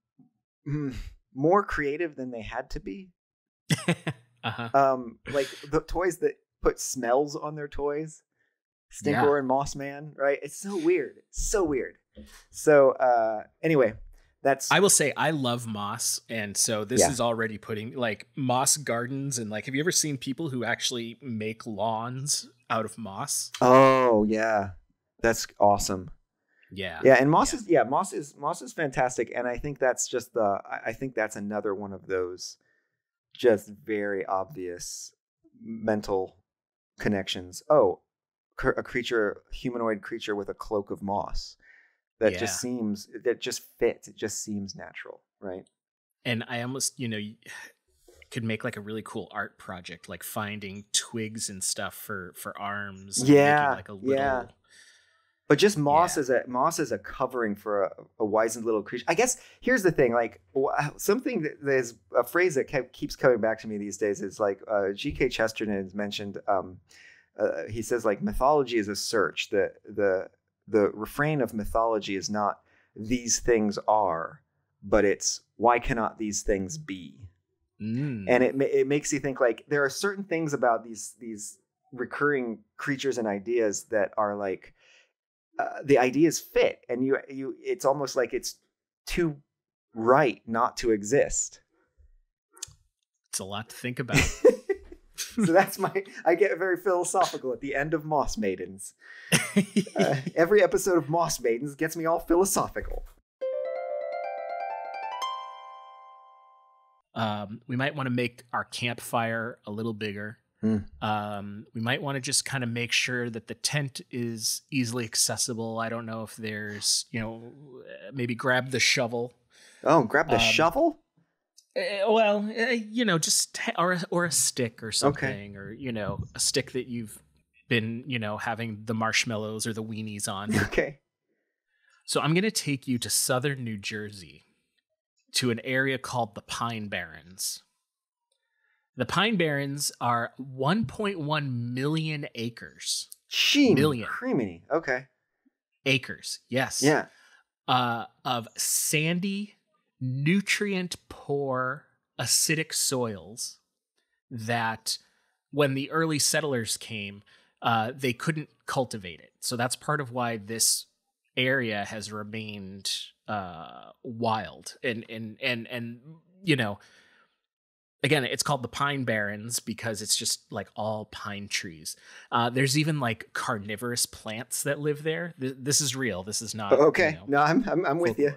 more creative than they had to be. uh-huh. Um like the toys that put smells on their toys, Stinkor yeah. and Moss Man, right? It's so weird. It's so weird. So uh anyway, that's I will say I love moss, and so this yeah. is already putting like moss gardens, and like have you ever seen people who actually make lawns out of moss? Oh yeah. That's awesome. Yeah. Yeah, and moss yeah. is yeah, moss is moss is fantastic, and I think that's just the I think that's another one of those just very obvious mental connections. Oh, a creature, humanoid creature with a cloak of moss that yeah. just seems that just fits. It just seems natural. Right. And I almost, you know, could make like a really cool art project, like finding twigs and stuff for, for arms. Yeah. And like a little, yeah. But just moss yeah. is a moss is a covering for a, a wizened little creature. I guess here's the thing, like something that there's a phrase that kept, keeps coming back to me these days is like uh, G K Chesterton has mentioned, um, Uh, he says, like, mythology is a search. The the the refrain of mythology is not these things are, but it's why cannot these things be? Mm. And it it makes you think, like, there are certain things about these these recurring creatures and ideas that are like uh, the ideas fit, and you you it's almost like it's too right not to exist. It's a lot to think about. So that's my, I get very philosophical at the end of Moss Maidens. Uh, every episode of Moss Maidens gets me all philosophical. Um, we might want to make our campfire a little bigger. Mm. Um, we might want to just kind of make sure that the tent is easily accessible. I don't know if there's, you know, maybe grab the shovel. Oh, grab the um, shovel? Uh, well, uh, you know, just t- or, or a stick or something, okay. Or, you know, a stick that you've been, you know, having the marshmallows or the weenies on. Okay. So I'm going to take you to southern New Jersey to an area called the Pine Barrens. The Pine Barrens are one point one million acres. Gee, million. Creamy. Okay. Acres. Yes. Yeah. Uh, of sandy, nutrient poor acidic soils that when the early settlers came, uh, they couldn't cultivate it. So that's part of why this area has remained uh, wild. And, and, and, and, you know, again, it's called the Pine Barrens because it's just like all pine trees. Uh, there's even like carnivorous plants that live there. Th- this is real. This is not. Okay. You know, no, I'm, I'm, I'm with you.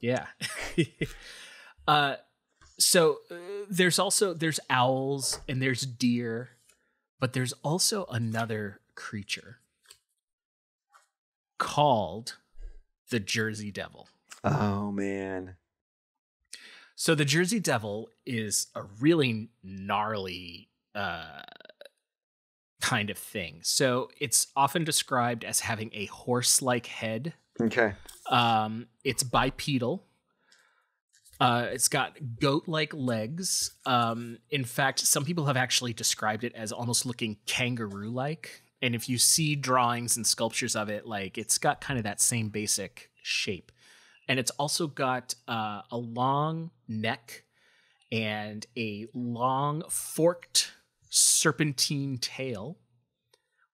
Yeah. uh, so uh, there's also there's owls and there's deer, but there's also another creature called the Jersey Devil. Oh, man. So the Jersey Devil is a really gnarly uh, kind of thing. So it's often described as having a horse-like head. Okay. Um, it's bipedal. Uh, it's got goat-like legs. Um, in fact, some people have actually described it as almost looking kangaroo-like. And if you see drawings and sculptures of it, like it's got kind of that same basic shape. And it's also got uh, a long neck and a long forked serpentine tail,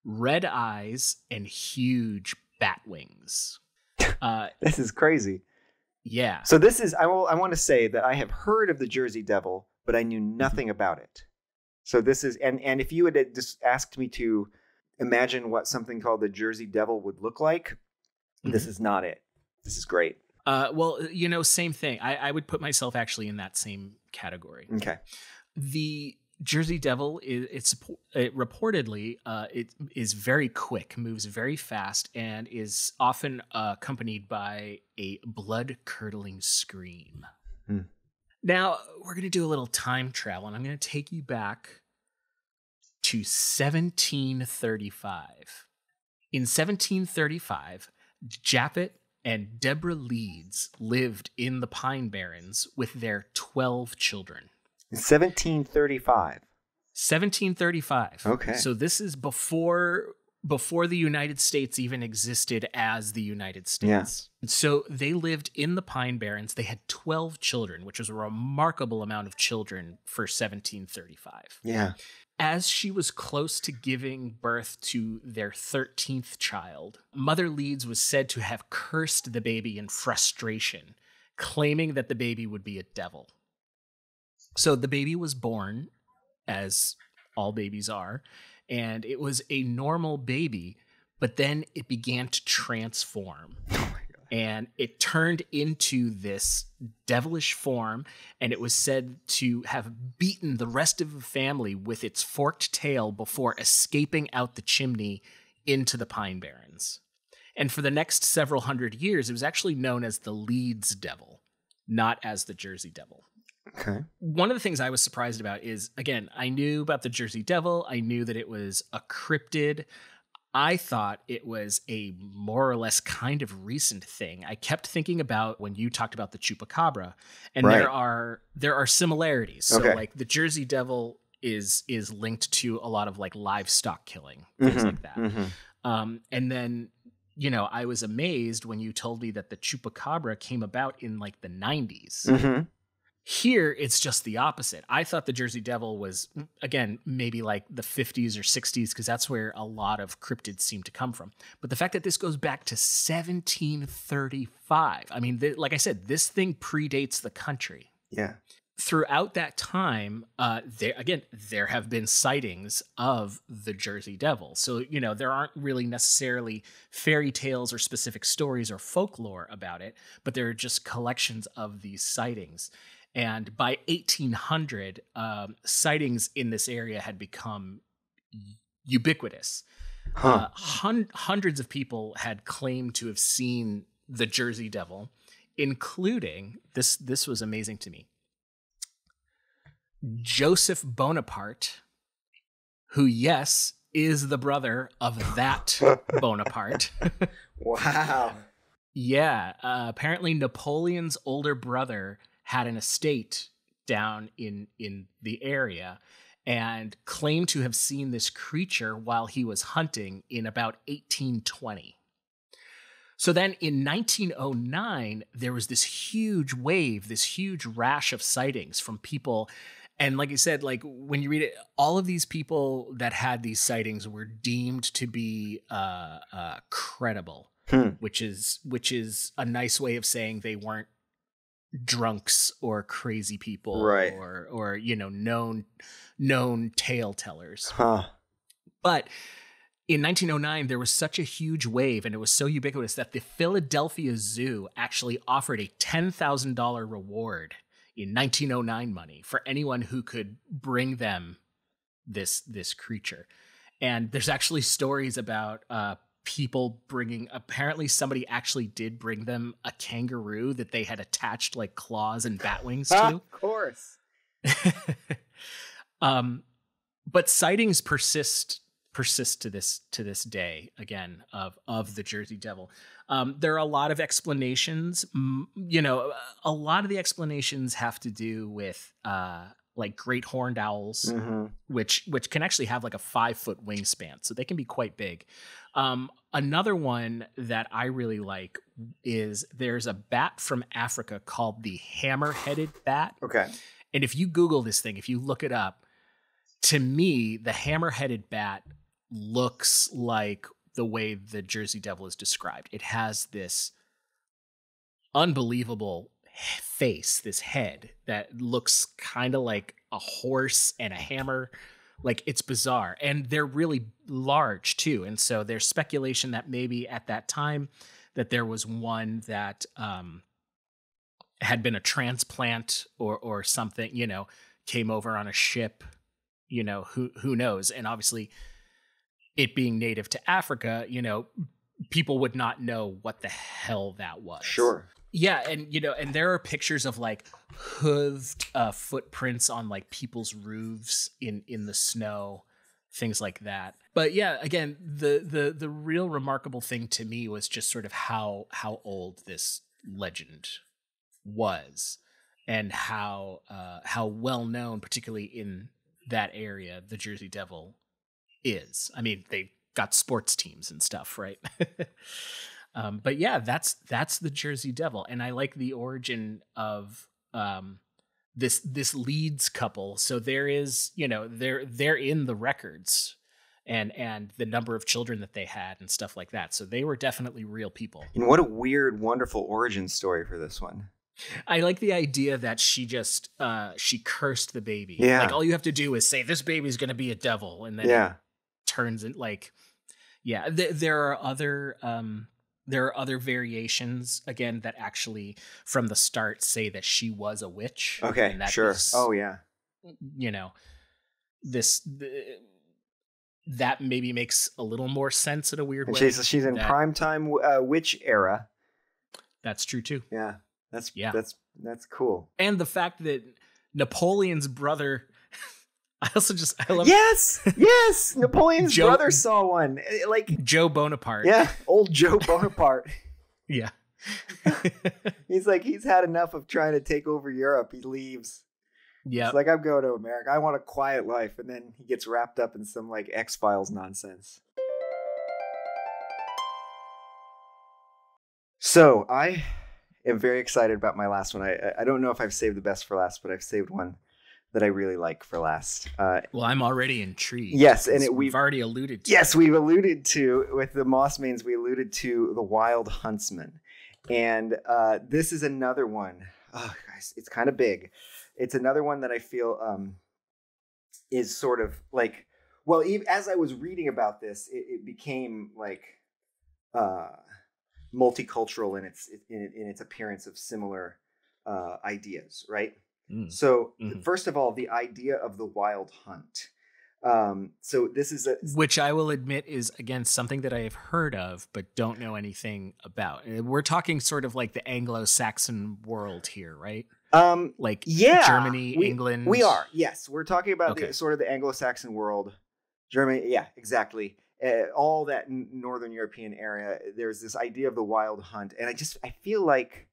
red eyes, and huge bat wings. Uh, this is crazy. Yeah. So this is, I will, I want to say that I have heard of the Jersey Devil, but I knew nothing mm-hmm. about it. So this is, and, and if you had just asked me to imagine what something called the Jersey Devil would look like, mm-hmm. this is not it. This is great. Uh, well, you know, same thing. I, I would put myself actually in that same category. Okay. The Jersey Devil is it's it reportedly uh, it is very quick, moves very fast, and is often uh, accompanied by a blood-curdling scream. Mm. Now we're going to do a little time travel, and I'm going to take you back to seventeen thirty-five. In seventeen thirty-five, Japhet and Deborah Leeds lived in the Pine Barrens with their twelve children. In seventeen thirty-five. seventeen thirty-five. Okay. So this is before before the United States even existed as the United States. Yeah. So they lived in the Pine Barrens. They had twelve children, which was a remarkable amount of children for seventeen thirty-five. Yeah. As she was close to giving birth to their thirteenth child, Mother Leeds was said to have cursed the baby in frustration, claiming that the baby would be a devil. So the baby was born, as all babies are, and it was a normal baby, but then it began to transform. Oh my God. And it turned into this devilish form, and it was said to have beaten the rest of the family with its forked tail before escaping out the chimney into the Pine Barrens. And for the next several hundred years, it was actually known as the Leeds Devil, not as the Jersey Devil. Okay. One of the things I was surprised about is, again, I knew about the Jersey Devil. I knew that it was a cryptid. I thought it was a more or less kind of recent thing. I kept thinking about when you talked about the Chupacabra, and right. there are there are similarities. So okay. like the Jersey Devil is is linked to a lot of like livestock killing, things mm-hmm. like that. Mm-hmm. Um, and then, you know, I was amazed when you told me that the Chupacabra came about in like the nineties. Mm-hmm. Here, it's just the opposite. I thought the Jersey Devil was, again, maybe like the fifties or sixties, because that's where a lot of cryptids seem to come from. But the fact that this goes back to seventeen thirty-five, I mean, th- like I said, this thing predates the country. Yeah. Throughout that time, uh, there, again, there have been sightings of the Jersey Devil. So, you know, there aren't really necessarily fairy tales or specific stories or folklore about it, but there are just collections of these sightings. And by eighteen hundred, um, sightings in this area had become ubiquitous. Huh. Uh, hun- hundreds of people had claimed to have seen the Jersey Devil, including, this this was amazing to me, Joseph Bonaparte, who, yes, is the brother of that Bonaparte. Wow. Yeah. Uh, apparently Napoleon's older brother had an estate down in in the area and claimed to have seen this creature while he was hunting in about eighteen twenty. So then in nineteen oh nine, there was this huge wave, this huge rash of sightings from people. And like I said, like when you read it, all of these people that had these sightings were deemed to be uh, uh, credible, hmm. which is which is a nice way of saying they weren't drunks or crazy people, right. or or you know known known tale tellers. Huh. But in nineteen oh nine, there was such a huge wave, and it was so ubiquitous that the Philadelphia Zoo actually offered a ten thousand dollars reward in nineteen oh nine money for anyone who could bring them this this creature. And there's actually stories about uh people bringing, apparently somebody actually did bring them a kangaroo that they had attached like claws and bat wings to. Of course. um, but sightings persist persist to this to this day, again, of of the Jersey Devil. Um, there are a lot of explanations. You know, a lot of the explanations have to do with uh, like great horned owls, mm-hmm. which which can actually have like a five foot wingspan, so they can be quite big. Um, another one that I really like is there's a bat from Africa called the hammer headed bat. Okay. And if you Google this thing, if you look it up, to me, the hammer headed bat looks like the way the Jersey Devil is described. It has this unbelievable face, this head that looks kind of like a horse and a hammer. Like, it's bizarre, and they're really large too. And so there's speculation that maybe at that time that there was one that um, had been a transplant or or something, you know, came over on a ship, you know, who who knows? And obviously, it being native to Africa, you know, people would not know what the hell that was. Sure. Yeah, and you know, and there are pictures of like hooved uh, footprints on like people's roofs in in the snow, things like that. But yeah, again, the the the real remarkable thing to me was just sort of how how old this legend was, and how uh, how well known, particularly in that area, the Jersey Devil is. I mean, they've got sports teams and stuff, right? um, but yeah, that's that's the Jersey Devil, and I like the origin of um, this this Leeds couple. So there is, you know, they're they're in the records. And and the number of children that they had and stuff like that. So they were definitely real people. And what a weird, wonderful origin story for this one. I like the idea that she just, uh, she cursed the baby. Yeah. Like, all you have to do is say, this baby's going to be a devil. And then yeah. it turns in, like, yeah. Th- there are other, um, there are other variations, again, that actually from the start say that she was a witch. Okay, and that sure. Is, oh, yeah. You know, this... Th- that maybe makes a little more sense in a weird and way. She's, she's in that, primetime uh, witch era. That's true too. Yeah. That's, yeah. that's, that's cool. And the fact that Napoleon's brother, I also just, I love Yes. It. Yes. Napoleon's Joe, brother saw one like Joe Bonaparte. Yeah. Old Joe Bonaparte. yeah. he's like, he's had enough of trying to take over Europe. He leaves. Yeah, it's like, I'm going to America. I want a quiet life. And then he gets wrapped up in some like X-Files nonsense. So I am very excited about my last one. I I don't know if I've saved the best for last, but I've saved one that I really like for last. Uh, well, I'm already intrigued. Yes. And it, we've, we've already alluded to. Yes, we've alluded to with the Moss Mains. We alluded to the Wild Huntsman. And uh, this is another one. Oh, guys, it's kind of big. It's another one that I feel um, is sort of like, well, even as I was reading about this, it, it became like uh, multicultural in its in, in its appearance of similar uh, ideas, right? Mm. So mm-hmm. first of all, the idea of the wild hunt. Um, so this is a... Which I will admit is, again, something that I have heard of, but don't know anything about. We're talking sort of like the Anglo-Saxon world here, right? Um, like yeah, Germany, we, England. We are. Yes. We're talking about okay. the, sort of the Anglo-Saxon world. Germany. Yeah, exactly. Uh, all that n- Northern European area. There's this idea of the wild hunt. And I just, I feel like,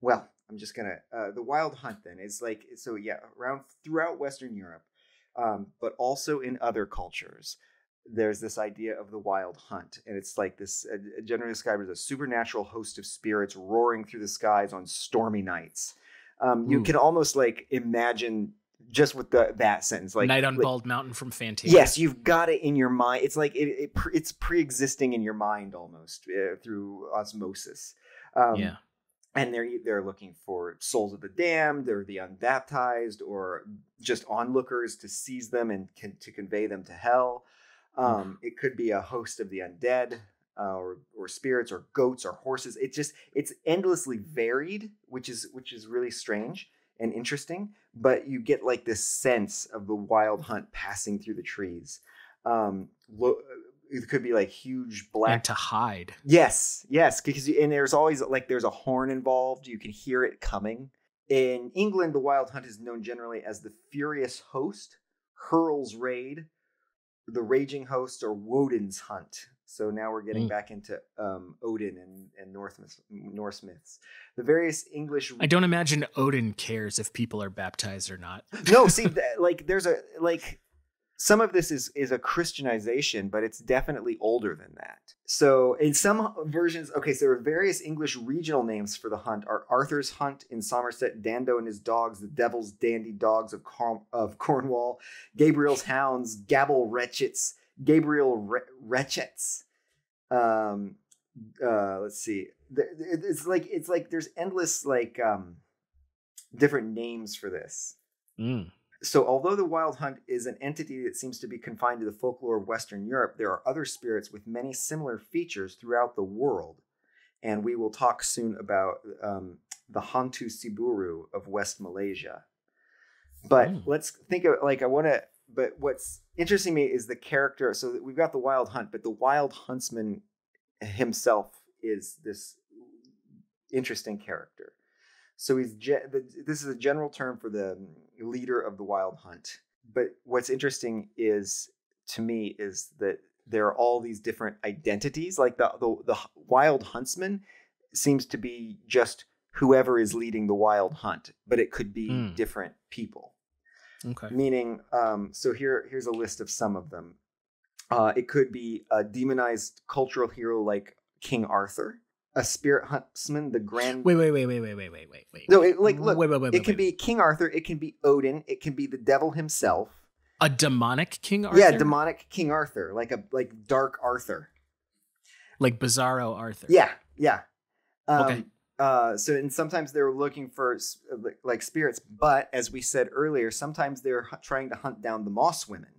well, I'm just going to, uh, the wild hunt then is like, so yeah, around throughout Western Europe, um, but also in other cultures, there's this idea of the wild hunt. And it's like this uh, generally described as a supernatural host of spirits roaring through the skies on stormy nights. Um, you Ooh. Can almost like imagine just with the, that sentence, like Night on like, Bald Mountain from Fantasia. Yes. You've got it in your mind. It's like, it, it it's pre-existing in your mind almost uh, through osmosis. Um, yeah. And they're, they're looking for souls of the damned or the unbaptized or just onlookers to seize them and can, to convey them to hell. Um, it could be a host of the undead. Uh, or or spirits or goats or horses. It just it's endlessly varied, which is which is really strange and interesting. But you get like this sense of the wild hunt passing through the trees. Um, lo- it could be like huge black and to hide. Yes, yes, because you, and there's always like there's a horn involved. You can hear it coming. In England, the wild hunt is known generally as the Furious Host, Hurl's Raid, the Raging Host, or Woden's Hunt. So now we're getting mm. back into um, Odin and, and North, Norse myths. The various English... I don't imagine Odin cares if people are baptized or not. no, see, th- like there's a like some of this is, is a Christianization, but it's definitely older than that. So in some versions, okay, so there are various English regional names for the hunt are Arthur's Hunt in Somerset, Dando and his dogs, the Devil's Dandy Dogs of, Corn- of Cornwall, Gabriel's Hounds, Gabble Wretchets, Gabriel Wretchets. Um, uh, let's see. It's like it's like there's endless like um, different names for this. Mm. So although the wild hunt is an entity that seems to be confined to the folklore of Western Europe, there are other spirits with many similar features throughout the world. And we will talk soon about um, the Hantu Siburu of West Malaysia. But mm. let's think of like I want to. But what's interesting to me is the character. So we've got the wild hunt, but the wild huntsman himself is this interesting character. So he's ge- the, this is a general term for the leader of the wild hunt. But what's interesting is to me is that there are all these different identities. Like the, the, the wild huntsman seems to be just whoever is leading the wild hunt, but it could be mm. different people. Okay. Meaning, um, so here, here's a list of some of them. Uh, it could be a demonized cultural hero like King Arthur, a spirit huntsman, the grand... Wait, wait, wait, wait, wait, wait, wait, wait, wait. No, it, like, look, wait, wait, wait, it wait, could wait. be King Arthur, it can be Odin, it can be the devil himself. A demonic King Arthur? Yeah, demonic King Arthur, like a like dark Arthur. Like Bizarro Arthur. Yeah, yeah. Um, okay. Uh, so, and sometimes they're looking for like spirits, but as we said earlier, sometimes they're trying to hunt down the moss women.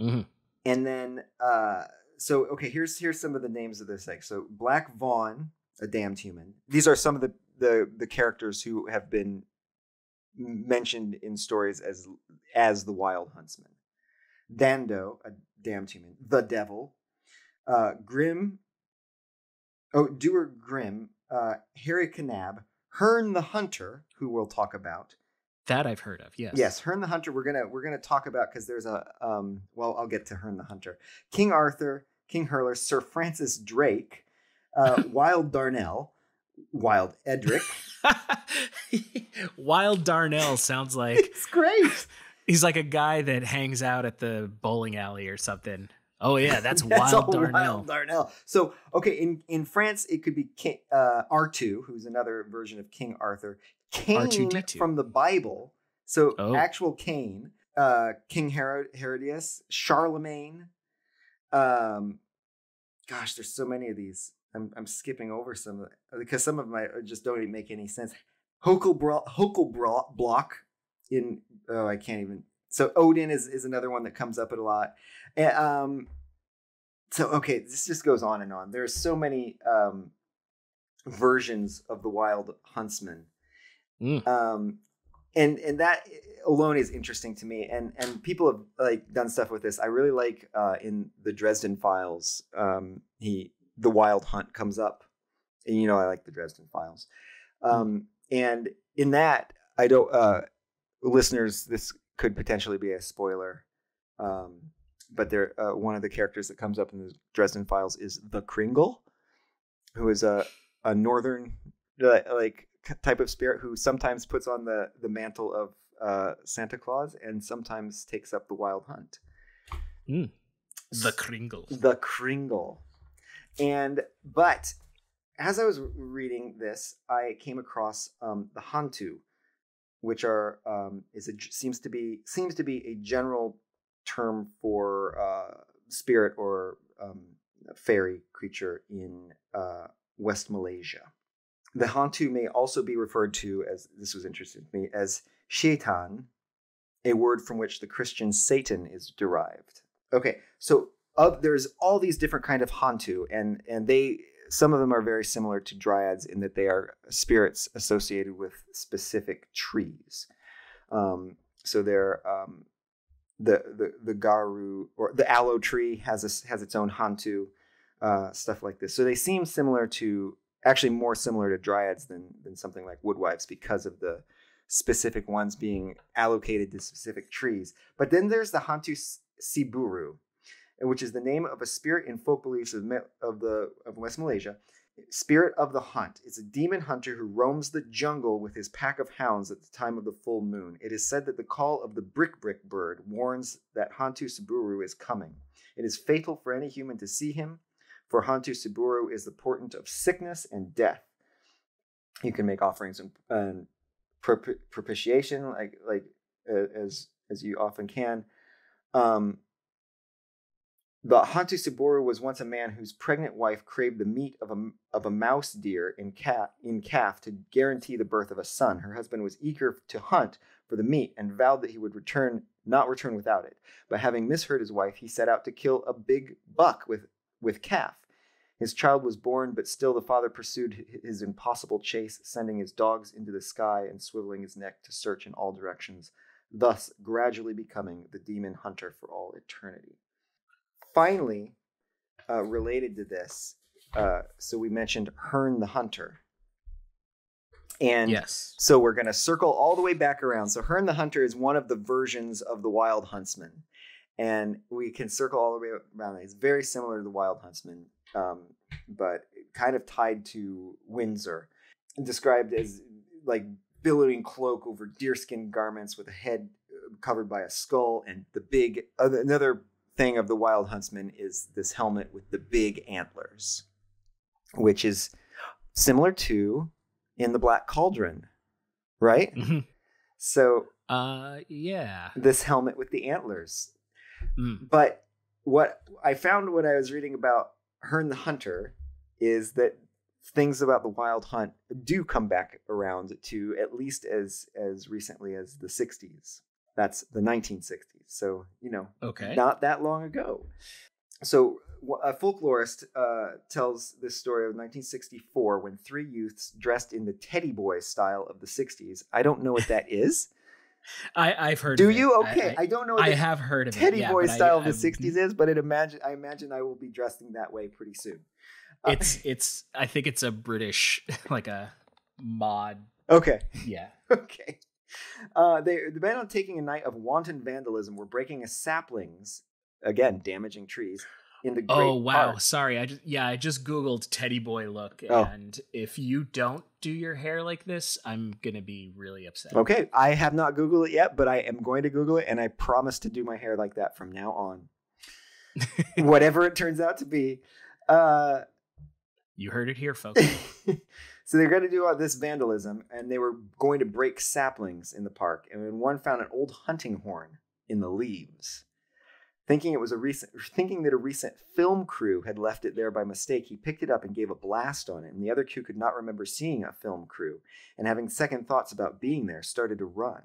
Mm-hmm. And then, uh, so, okay, here's, here's some of the names of this. Like, so Black Vaughn, a damned human. These are some of the, the, the characters who have been mentioned in stories as, as the wild huntsman. Dando, a damned human. The devil. Uh, Grim. Oh, Doer Grim. Uh, Harry Kanab, Herne the Hunter, who we'll talk about. That I've heard of, yes. Yes, Herne the Hunter. We're gonna we're gonna talk about because there's a um. Well, I'll get to Herne the Hunter. King Arthur, King Hurler, Sir Francis Drake, uh, Wild Darnell, Wild Edric. Wild Darnell sounds like it's great. He's like a guy that hangs out at the bowling alley or something. Oh yeah, that's, that's Wild Darnell. Wild Darnell. So okay, in, in France it could be King, uh, R two, who's another version of King Arthur. Cain from the Bible, so oh. actual Cain. Uh, King Herod, Herodias, Charlemagne. Um, gosh, there's so many of these. I'm I'm skipping over some of the, because some of them I just don't even make any sense. Hokelbro- Hokelblock in oh I can't even. So Odin is, is another one that comes up a lot. Um, so, okay, this just goes on and on. There are so many um, versions of the wild huntsman. Mm. Um, and and that alone is interesting to me. And and people have like done stuff with this. I really like uh, in the Dresden Files, um, he the wild hunt comes up. And you know I like the Dresden Files. Um, mm. And in that, I don't, uh, listeners, this could potentially be a spoiler, um, but there uh, one of the characters that comes up in the Dresden Files is the Kringle, who is a a northern uh, like type of spirit who sometimes puts on the the mantle of uh, Santa Claus and sometimes takes up the wild hunt. Mm. The Kringle, the Kringle, and but as I was reading this, I came across um, the Hantu, which are um, is a, seems to be seems to be a general term for uh, spirit or um, fairy creature in uh, West Malaysia. The Hantu may also be referred to as, this was interesting to me, as Shaitan, a word from which the Christian Satan is derived. Okay, so of, there's all these different kind of Hantu, and and they some of them are very similar to dryads in that they are spirits associated with specific trees. Um, so they're um, the, the the garu or the aloe tree has a, has its own hantu, uh, stuff like this. So they seem similar to, actually more similar to dryads than than something like woodwives because of the specific ones being allocated to specific trees. But then there's the Hantu Siburu, which is the name of a spirit in folk beliefs of, of the of West Malaysia. Spirit of the hunt. It's a demon hunter who roams the jungle with his pack of hounds at the time of the full moon. It is said that the call of the brick brick bird warns that Hantu Siburu is coming. It is fatal for any human to see him, for Hantu Siburu is the portent of sickness and death. You can make offerings and um, prop- propitiation, like like uh, as as you often can. Um, The Hantu Siburu was once a man whose pregnant wife craved the meat of a, of a mouse deer in calf, in calf to guarantee the birth of a son. Her husband was eager to hunt for the meat and vowed that he would return, not return without it. But having misheard his wife, he set out to kill a big buck with, with calf. His child was born, but still the father pursued his impossible chase, sending his dogs into the sky and swiveling his neck to search in all directions, thus gradually becoming the demon hunter for all eternity. Finally, uh, related to this, uh, so we mentioned Herne the Hunter. And yes. So we're going to circle all the way back around. So Herne the Hunter is one of the versions of the wild huntsman. and we can circle all the way around. It's very similar to the Wild Huntsman, um, but kind of tied to Windsor, described as like billowing cloak over deerskin garments with a head covered by a skull. And the big, other, another thing of the Wild Huntsman is this helmet with the big antlers, which is similar to in the Black Cauldron, right? Mm-hmm. So uh, yeah, this helmet with the antlers. Mm. But what I found when I was reading about Herne the Hunter is that things about the Wild Hunt do come back around to at least as as recently as the sixties. That's the nineteen sixties. So, you know, okay, not that long ago. So a folklorist uh, tells this story of nineteen sixty-four when three youths dressed in the teddy boy style of the sixties. I don't know what that is. I, I've heard Do of it. you? Okay. I, I, I don't know what I have heard of teddy it. Yeah, boy style I, of the sixties is, but it imagine I imagine I will be dressing that way pretty soon. Uh, it's it's I think it's a British, like a mod. Okay. Yeah. Okay. Uh, they the men on taking a night of wanton vandalism were breaking a saplings, again damaging trees in the Great Oh wow. Park. Sorry. I just yeah, I just Googled teddy boy look, and oh. if you don't do your hair like this, I'm going to be really upset. Okay. I have not Googled it yet, but I am going to Google it, and I promise to do my hair like that from now on. Whatever it turns out to be. Uh, you heard it here, folks. So they're going to do all this vandalism, and they were going to break saplings in the park. And then one found an old hunting horn in the leaves. Thinking it was a recent, thinking that a recent film crew had left it there by mistake, he picked it up and gave a blast on it. And the other two could not remember seeing a film crew, and having second thoughts about being there, started to run.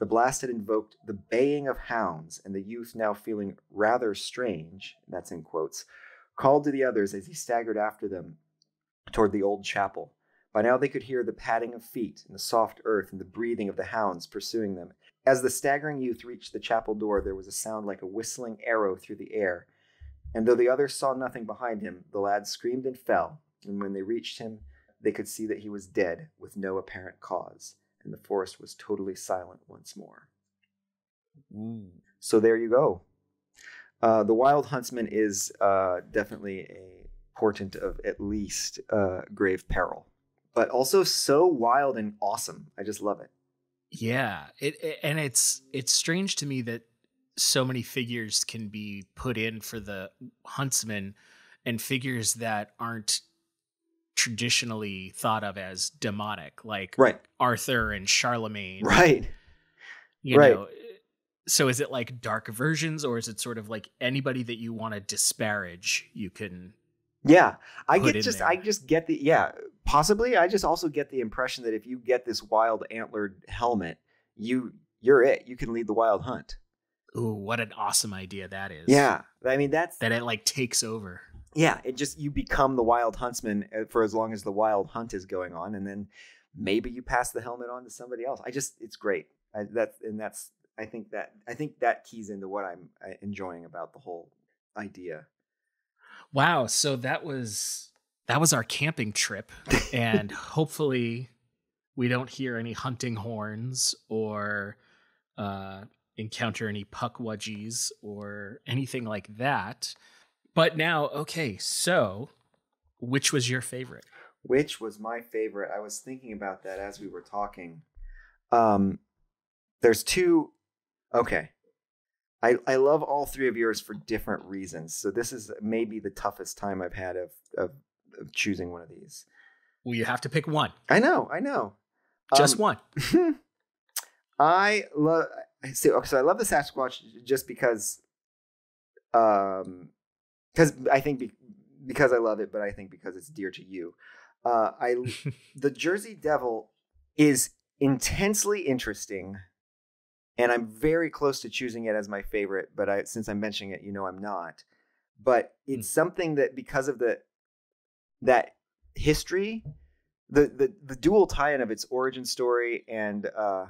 The blast had invoked the baying of hounds, and the youth, now feeling rather strange, that's in quotes, called to the others as he staggered after them toward the old chapel. By now they could hear the padding of feet and the soft earth and the breathing of the hounds pursuing them. As the staggering youth reached the chapel door, there was a sound like a whistling arrow through the air. And though the others saw nothing behind him, the lad screamed and fell. And when they reached him, they could see that he was dead with no apparent cause. And the forest was totally silent once more. Mm. So there you go. Uh, the Wild Huntsman is uh, definitely a portent of at least uh, grave peril, but also so wild and awesome. I just love it. Yeah, it, it and it's it's strange to me that so many figures can be put in for the huntsman, and figures that aren't traditionally thought of as demonic, like right. Arthur and Charlemagne. Right. You right. know, so is it like dark versions, or is it sort of like anybody that you want to disparage, you can Yeah, I get just there. I just get the yeah, possibly. I just also get the impression that if you get this wild antlered helmet, you you're it. You can lead the Wild Hunt. Ooh, what an awesome idea that is. Yeah. I mean, that's that it like takes over. Yeah, it just you become the Wild Huntsman for as long as the Wild Hunt is going on, and then maybe you pass the helmet on to somebody else. I just it's great. I, that's and that's I think that I think that keys into what I'm enjoying about the whole idea. Wow, so that was that was our camping trip, and hopefully we don't hear any hunting horns or uh, encounter any Pukwudgies or anything like that. But now, okay, so which was your favorite? Which was my favorite? I was thinking about that as we were talking. Um, there's two. Okay. I, I love all three of yours for different reasons. So this is maybe the toughest time I've had of, of, of choosing one of these. Well, you have to pick one. I know. I know. Just um, one. I love. So, so I love the Sasquatch just because. Um, because I think be, because I love it, but I think because it's dear to you. Uh, I the Jersey Devil is intensely interesting. And I'm very close to choosing it as my favorite, but I, since I'm mentioning it, you know I'm not. But it's something that because of the that history, the the, the dual tie-in of its origin story and uh,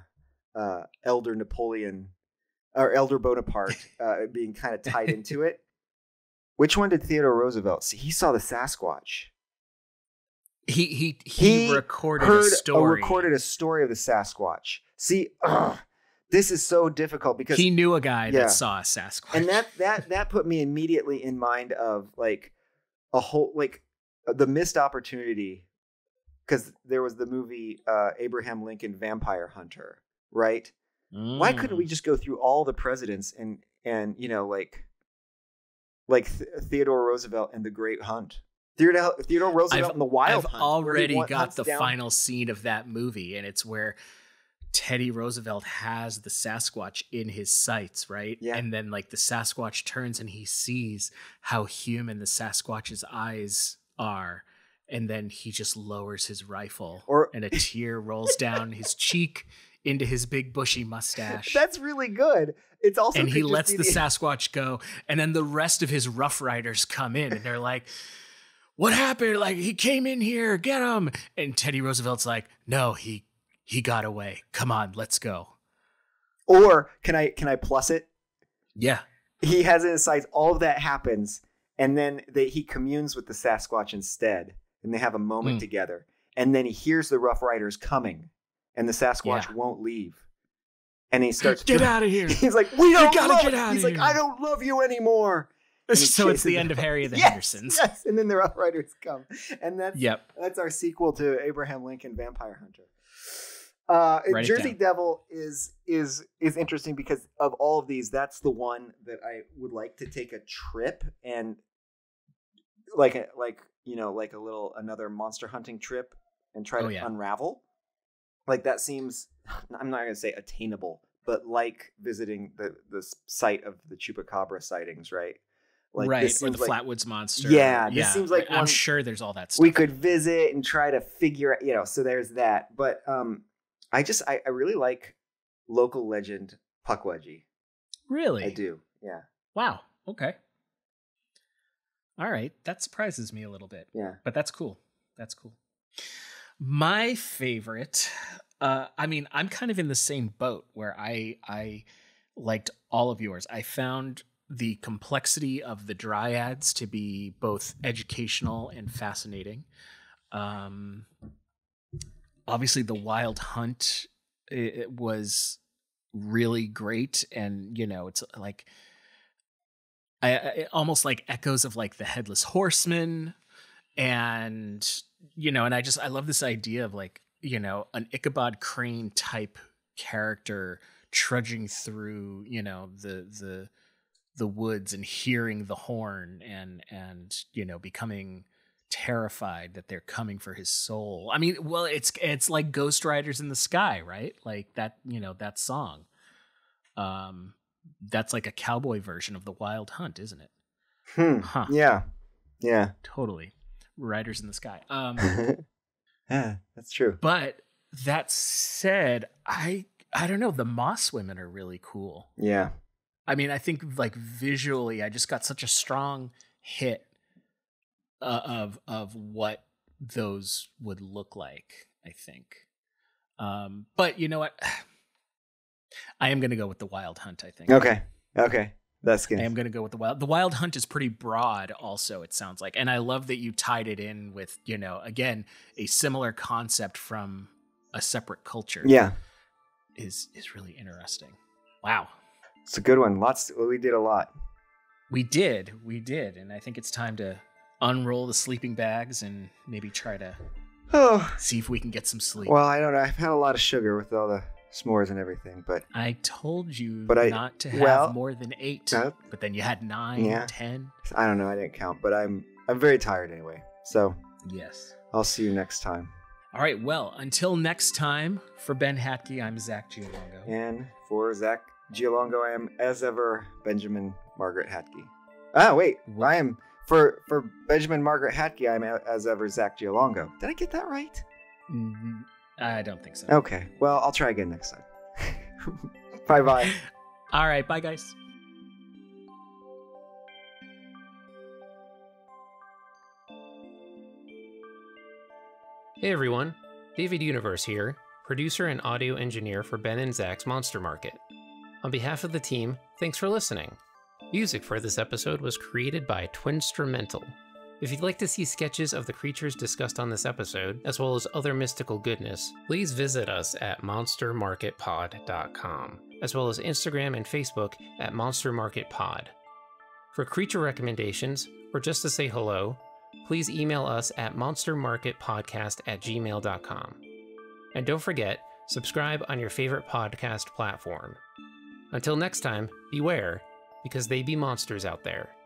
uh, Elder Napoleon or Elder Bonaparte uh, being kind of tied into it. Which one did Theodore Roosevelt see? He saw the Sasquatch. He he he, he recorded heard, a story. Uh, recorded a story of the Sasquatch. See. Ugh. This is so difficult because he knew a guy yeah. that saw a Sasquatch. And that, that, that put me immediately in mind of like a whole, like the missed opportunity. Cause there was the movie, uh, Abraham Lincoln Vampire Hunter, right? Mm. Why couldn't we just go through all the presidents and, and, you know, like, like Th Theodore Roosevelt and the Great Hunt. Theodore, Theodore Roosevelt I've, and the Wild I've Hunt. I've already got the down. final scene of that movie, and it's where Teddy Roosevelt has the Sasquatch in his sights, right? Yeah. And then like the Sasquatch turns and he sees how human the Sasquatch's eyes are. And then he just lowers his rifle or and a tear rolls down his cheek into his big bushy mustache. That's really good. It's also And he lets the Sasquatch go. And then the rest of his Rough Riders come in and they're like, what happened? Like, he came in here, get him. And Teddy Roosevelt's like, no, he he got away. Come on, let's go. Or can I can I plus it? Yeah. He has in his sights, all of that happens, and then they, he communes with the Sasquatch instead, and they have a moment mm. together. And then he hears the Rough Riders coming, and the Sasquatch yeah. won't leave. And he starts get out of here. He's like, we don't gotta get out. He's like, I don't love you anymore. So it's the end of Harry and the Hendersons. Yes, and then the Rough Riders come, and that's yep. that's our sequel to Abraham Lincoln Vampire Hunter. Uh, Jersey Devil is is is interesting because of all of these, that's the one that I would like to take a trip and like a, like you know like a little another monster hunting trip and try oh, to yeah. unravel. Like that seems, I'm not going to say attainable, but like visiting the the site of the Chupacabra sightings, right? Like right, this or the like, Flatwoods Monster. Yeah, this yeah. seems like I'm one, sure there's all that stuff. We could visit and try to figure out, you know, so there's that. But um, I just, I, I really like local legend Pukwudgie. Really? I do, yeah. Wow, okay. All right, that surprises me a little bit. Yeah. But that's cool, that's cool. My favorite, uh, I mean, I'm kind of in the same boat where I I liked all of yours. I found the complexity of the dryads to be both educational and fascinating. Um, obviously, the Wild Hunt it, it was really great, and you know, it's like I, I almost like echoes of like the Headless Horseman, and you know, and I just I love this idea of like you know an Ichabod Crane type character trudging through you know the the the woods and hearing the horn and, and, you know, becoming terrified that they're coming for his soul. I mean, well, it's, it's like Ghost Riders in the Sky, right? Like that, you know, that song, um, that's like a cowboy version of the Wild Hunt, isn't it? Hmm. Huh. Yeah. Yeah, totally. Riders in the Sky. Um, yeah, that's true. But that said, I, I don't know. The Moss women are really cool. Yeah. I mean, I think like visually, I just got such a strong hit uh, of of what those would look like, I think. Um, but you know what? I am going to go with the Wild Hunt, I think. Okay. Okay. That's good. I am going to go with the wild. The Wild Hunt is pretty broad also, it sounds like. And I love that you tied it in with, you know, again, a similar concept from a separate culture. Yeah. Is, is really interesting. Wow. It's a good one. Lots. We did a lot. We did. We did. And I think it's time to unroll the sleeping bags and maybe try to oh. see if we can get some sleep. Well, I don't know. I've had a lot of sugar with all the s'mores and everything, but I told you but not I, to have well, more than eight, uh, but then you had nine, yeah. ten. I don't know. I didn't count, but I'm, I'm very tired anyway. So yes, I'll see you next time. All right. Well, until next time, for Ben Hatke, I'm Zach Giolongo. And for Zach Giolongo, I am, as ever, Benjamin Margaret Hatke. Ah, wait. I am, for, for Benjamin Margaret Hatke, I am, as ever, Zach Giolongo. Did I get that right? Mm-hmm. I don't think so. Okay. Well, I'll try again next time. Bye-bye. All right. Bye, guys. Hey, everyone. David Universe here, producer and audio engineer for Ben and Zach's Monster Market. On behalf of the team, thanks for listening. Music for this episode was created by Twinstrumental. If you'd like to see sketches of the creatures discussed on this episode, as well as other mystical goodness, please visit us at monster market pod dot com, as well as Instagram and Facebook at monster market pod. For creature recommendations, or just to say hello, please email us at monster market podcast at gmail dot com. And don't forget, subscribe on your favorite podcast platform. Until next time, beware, because they be monsters out there.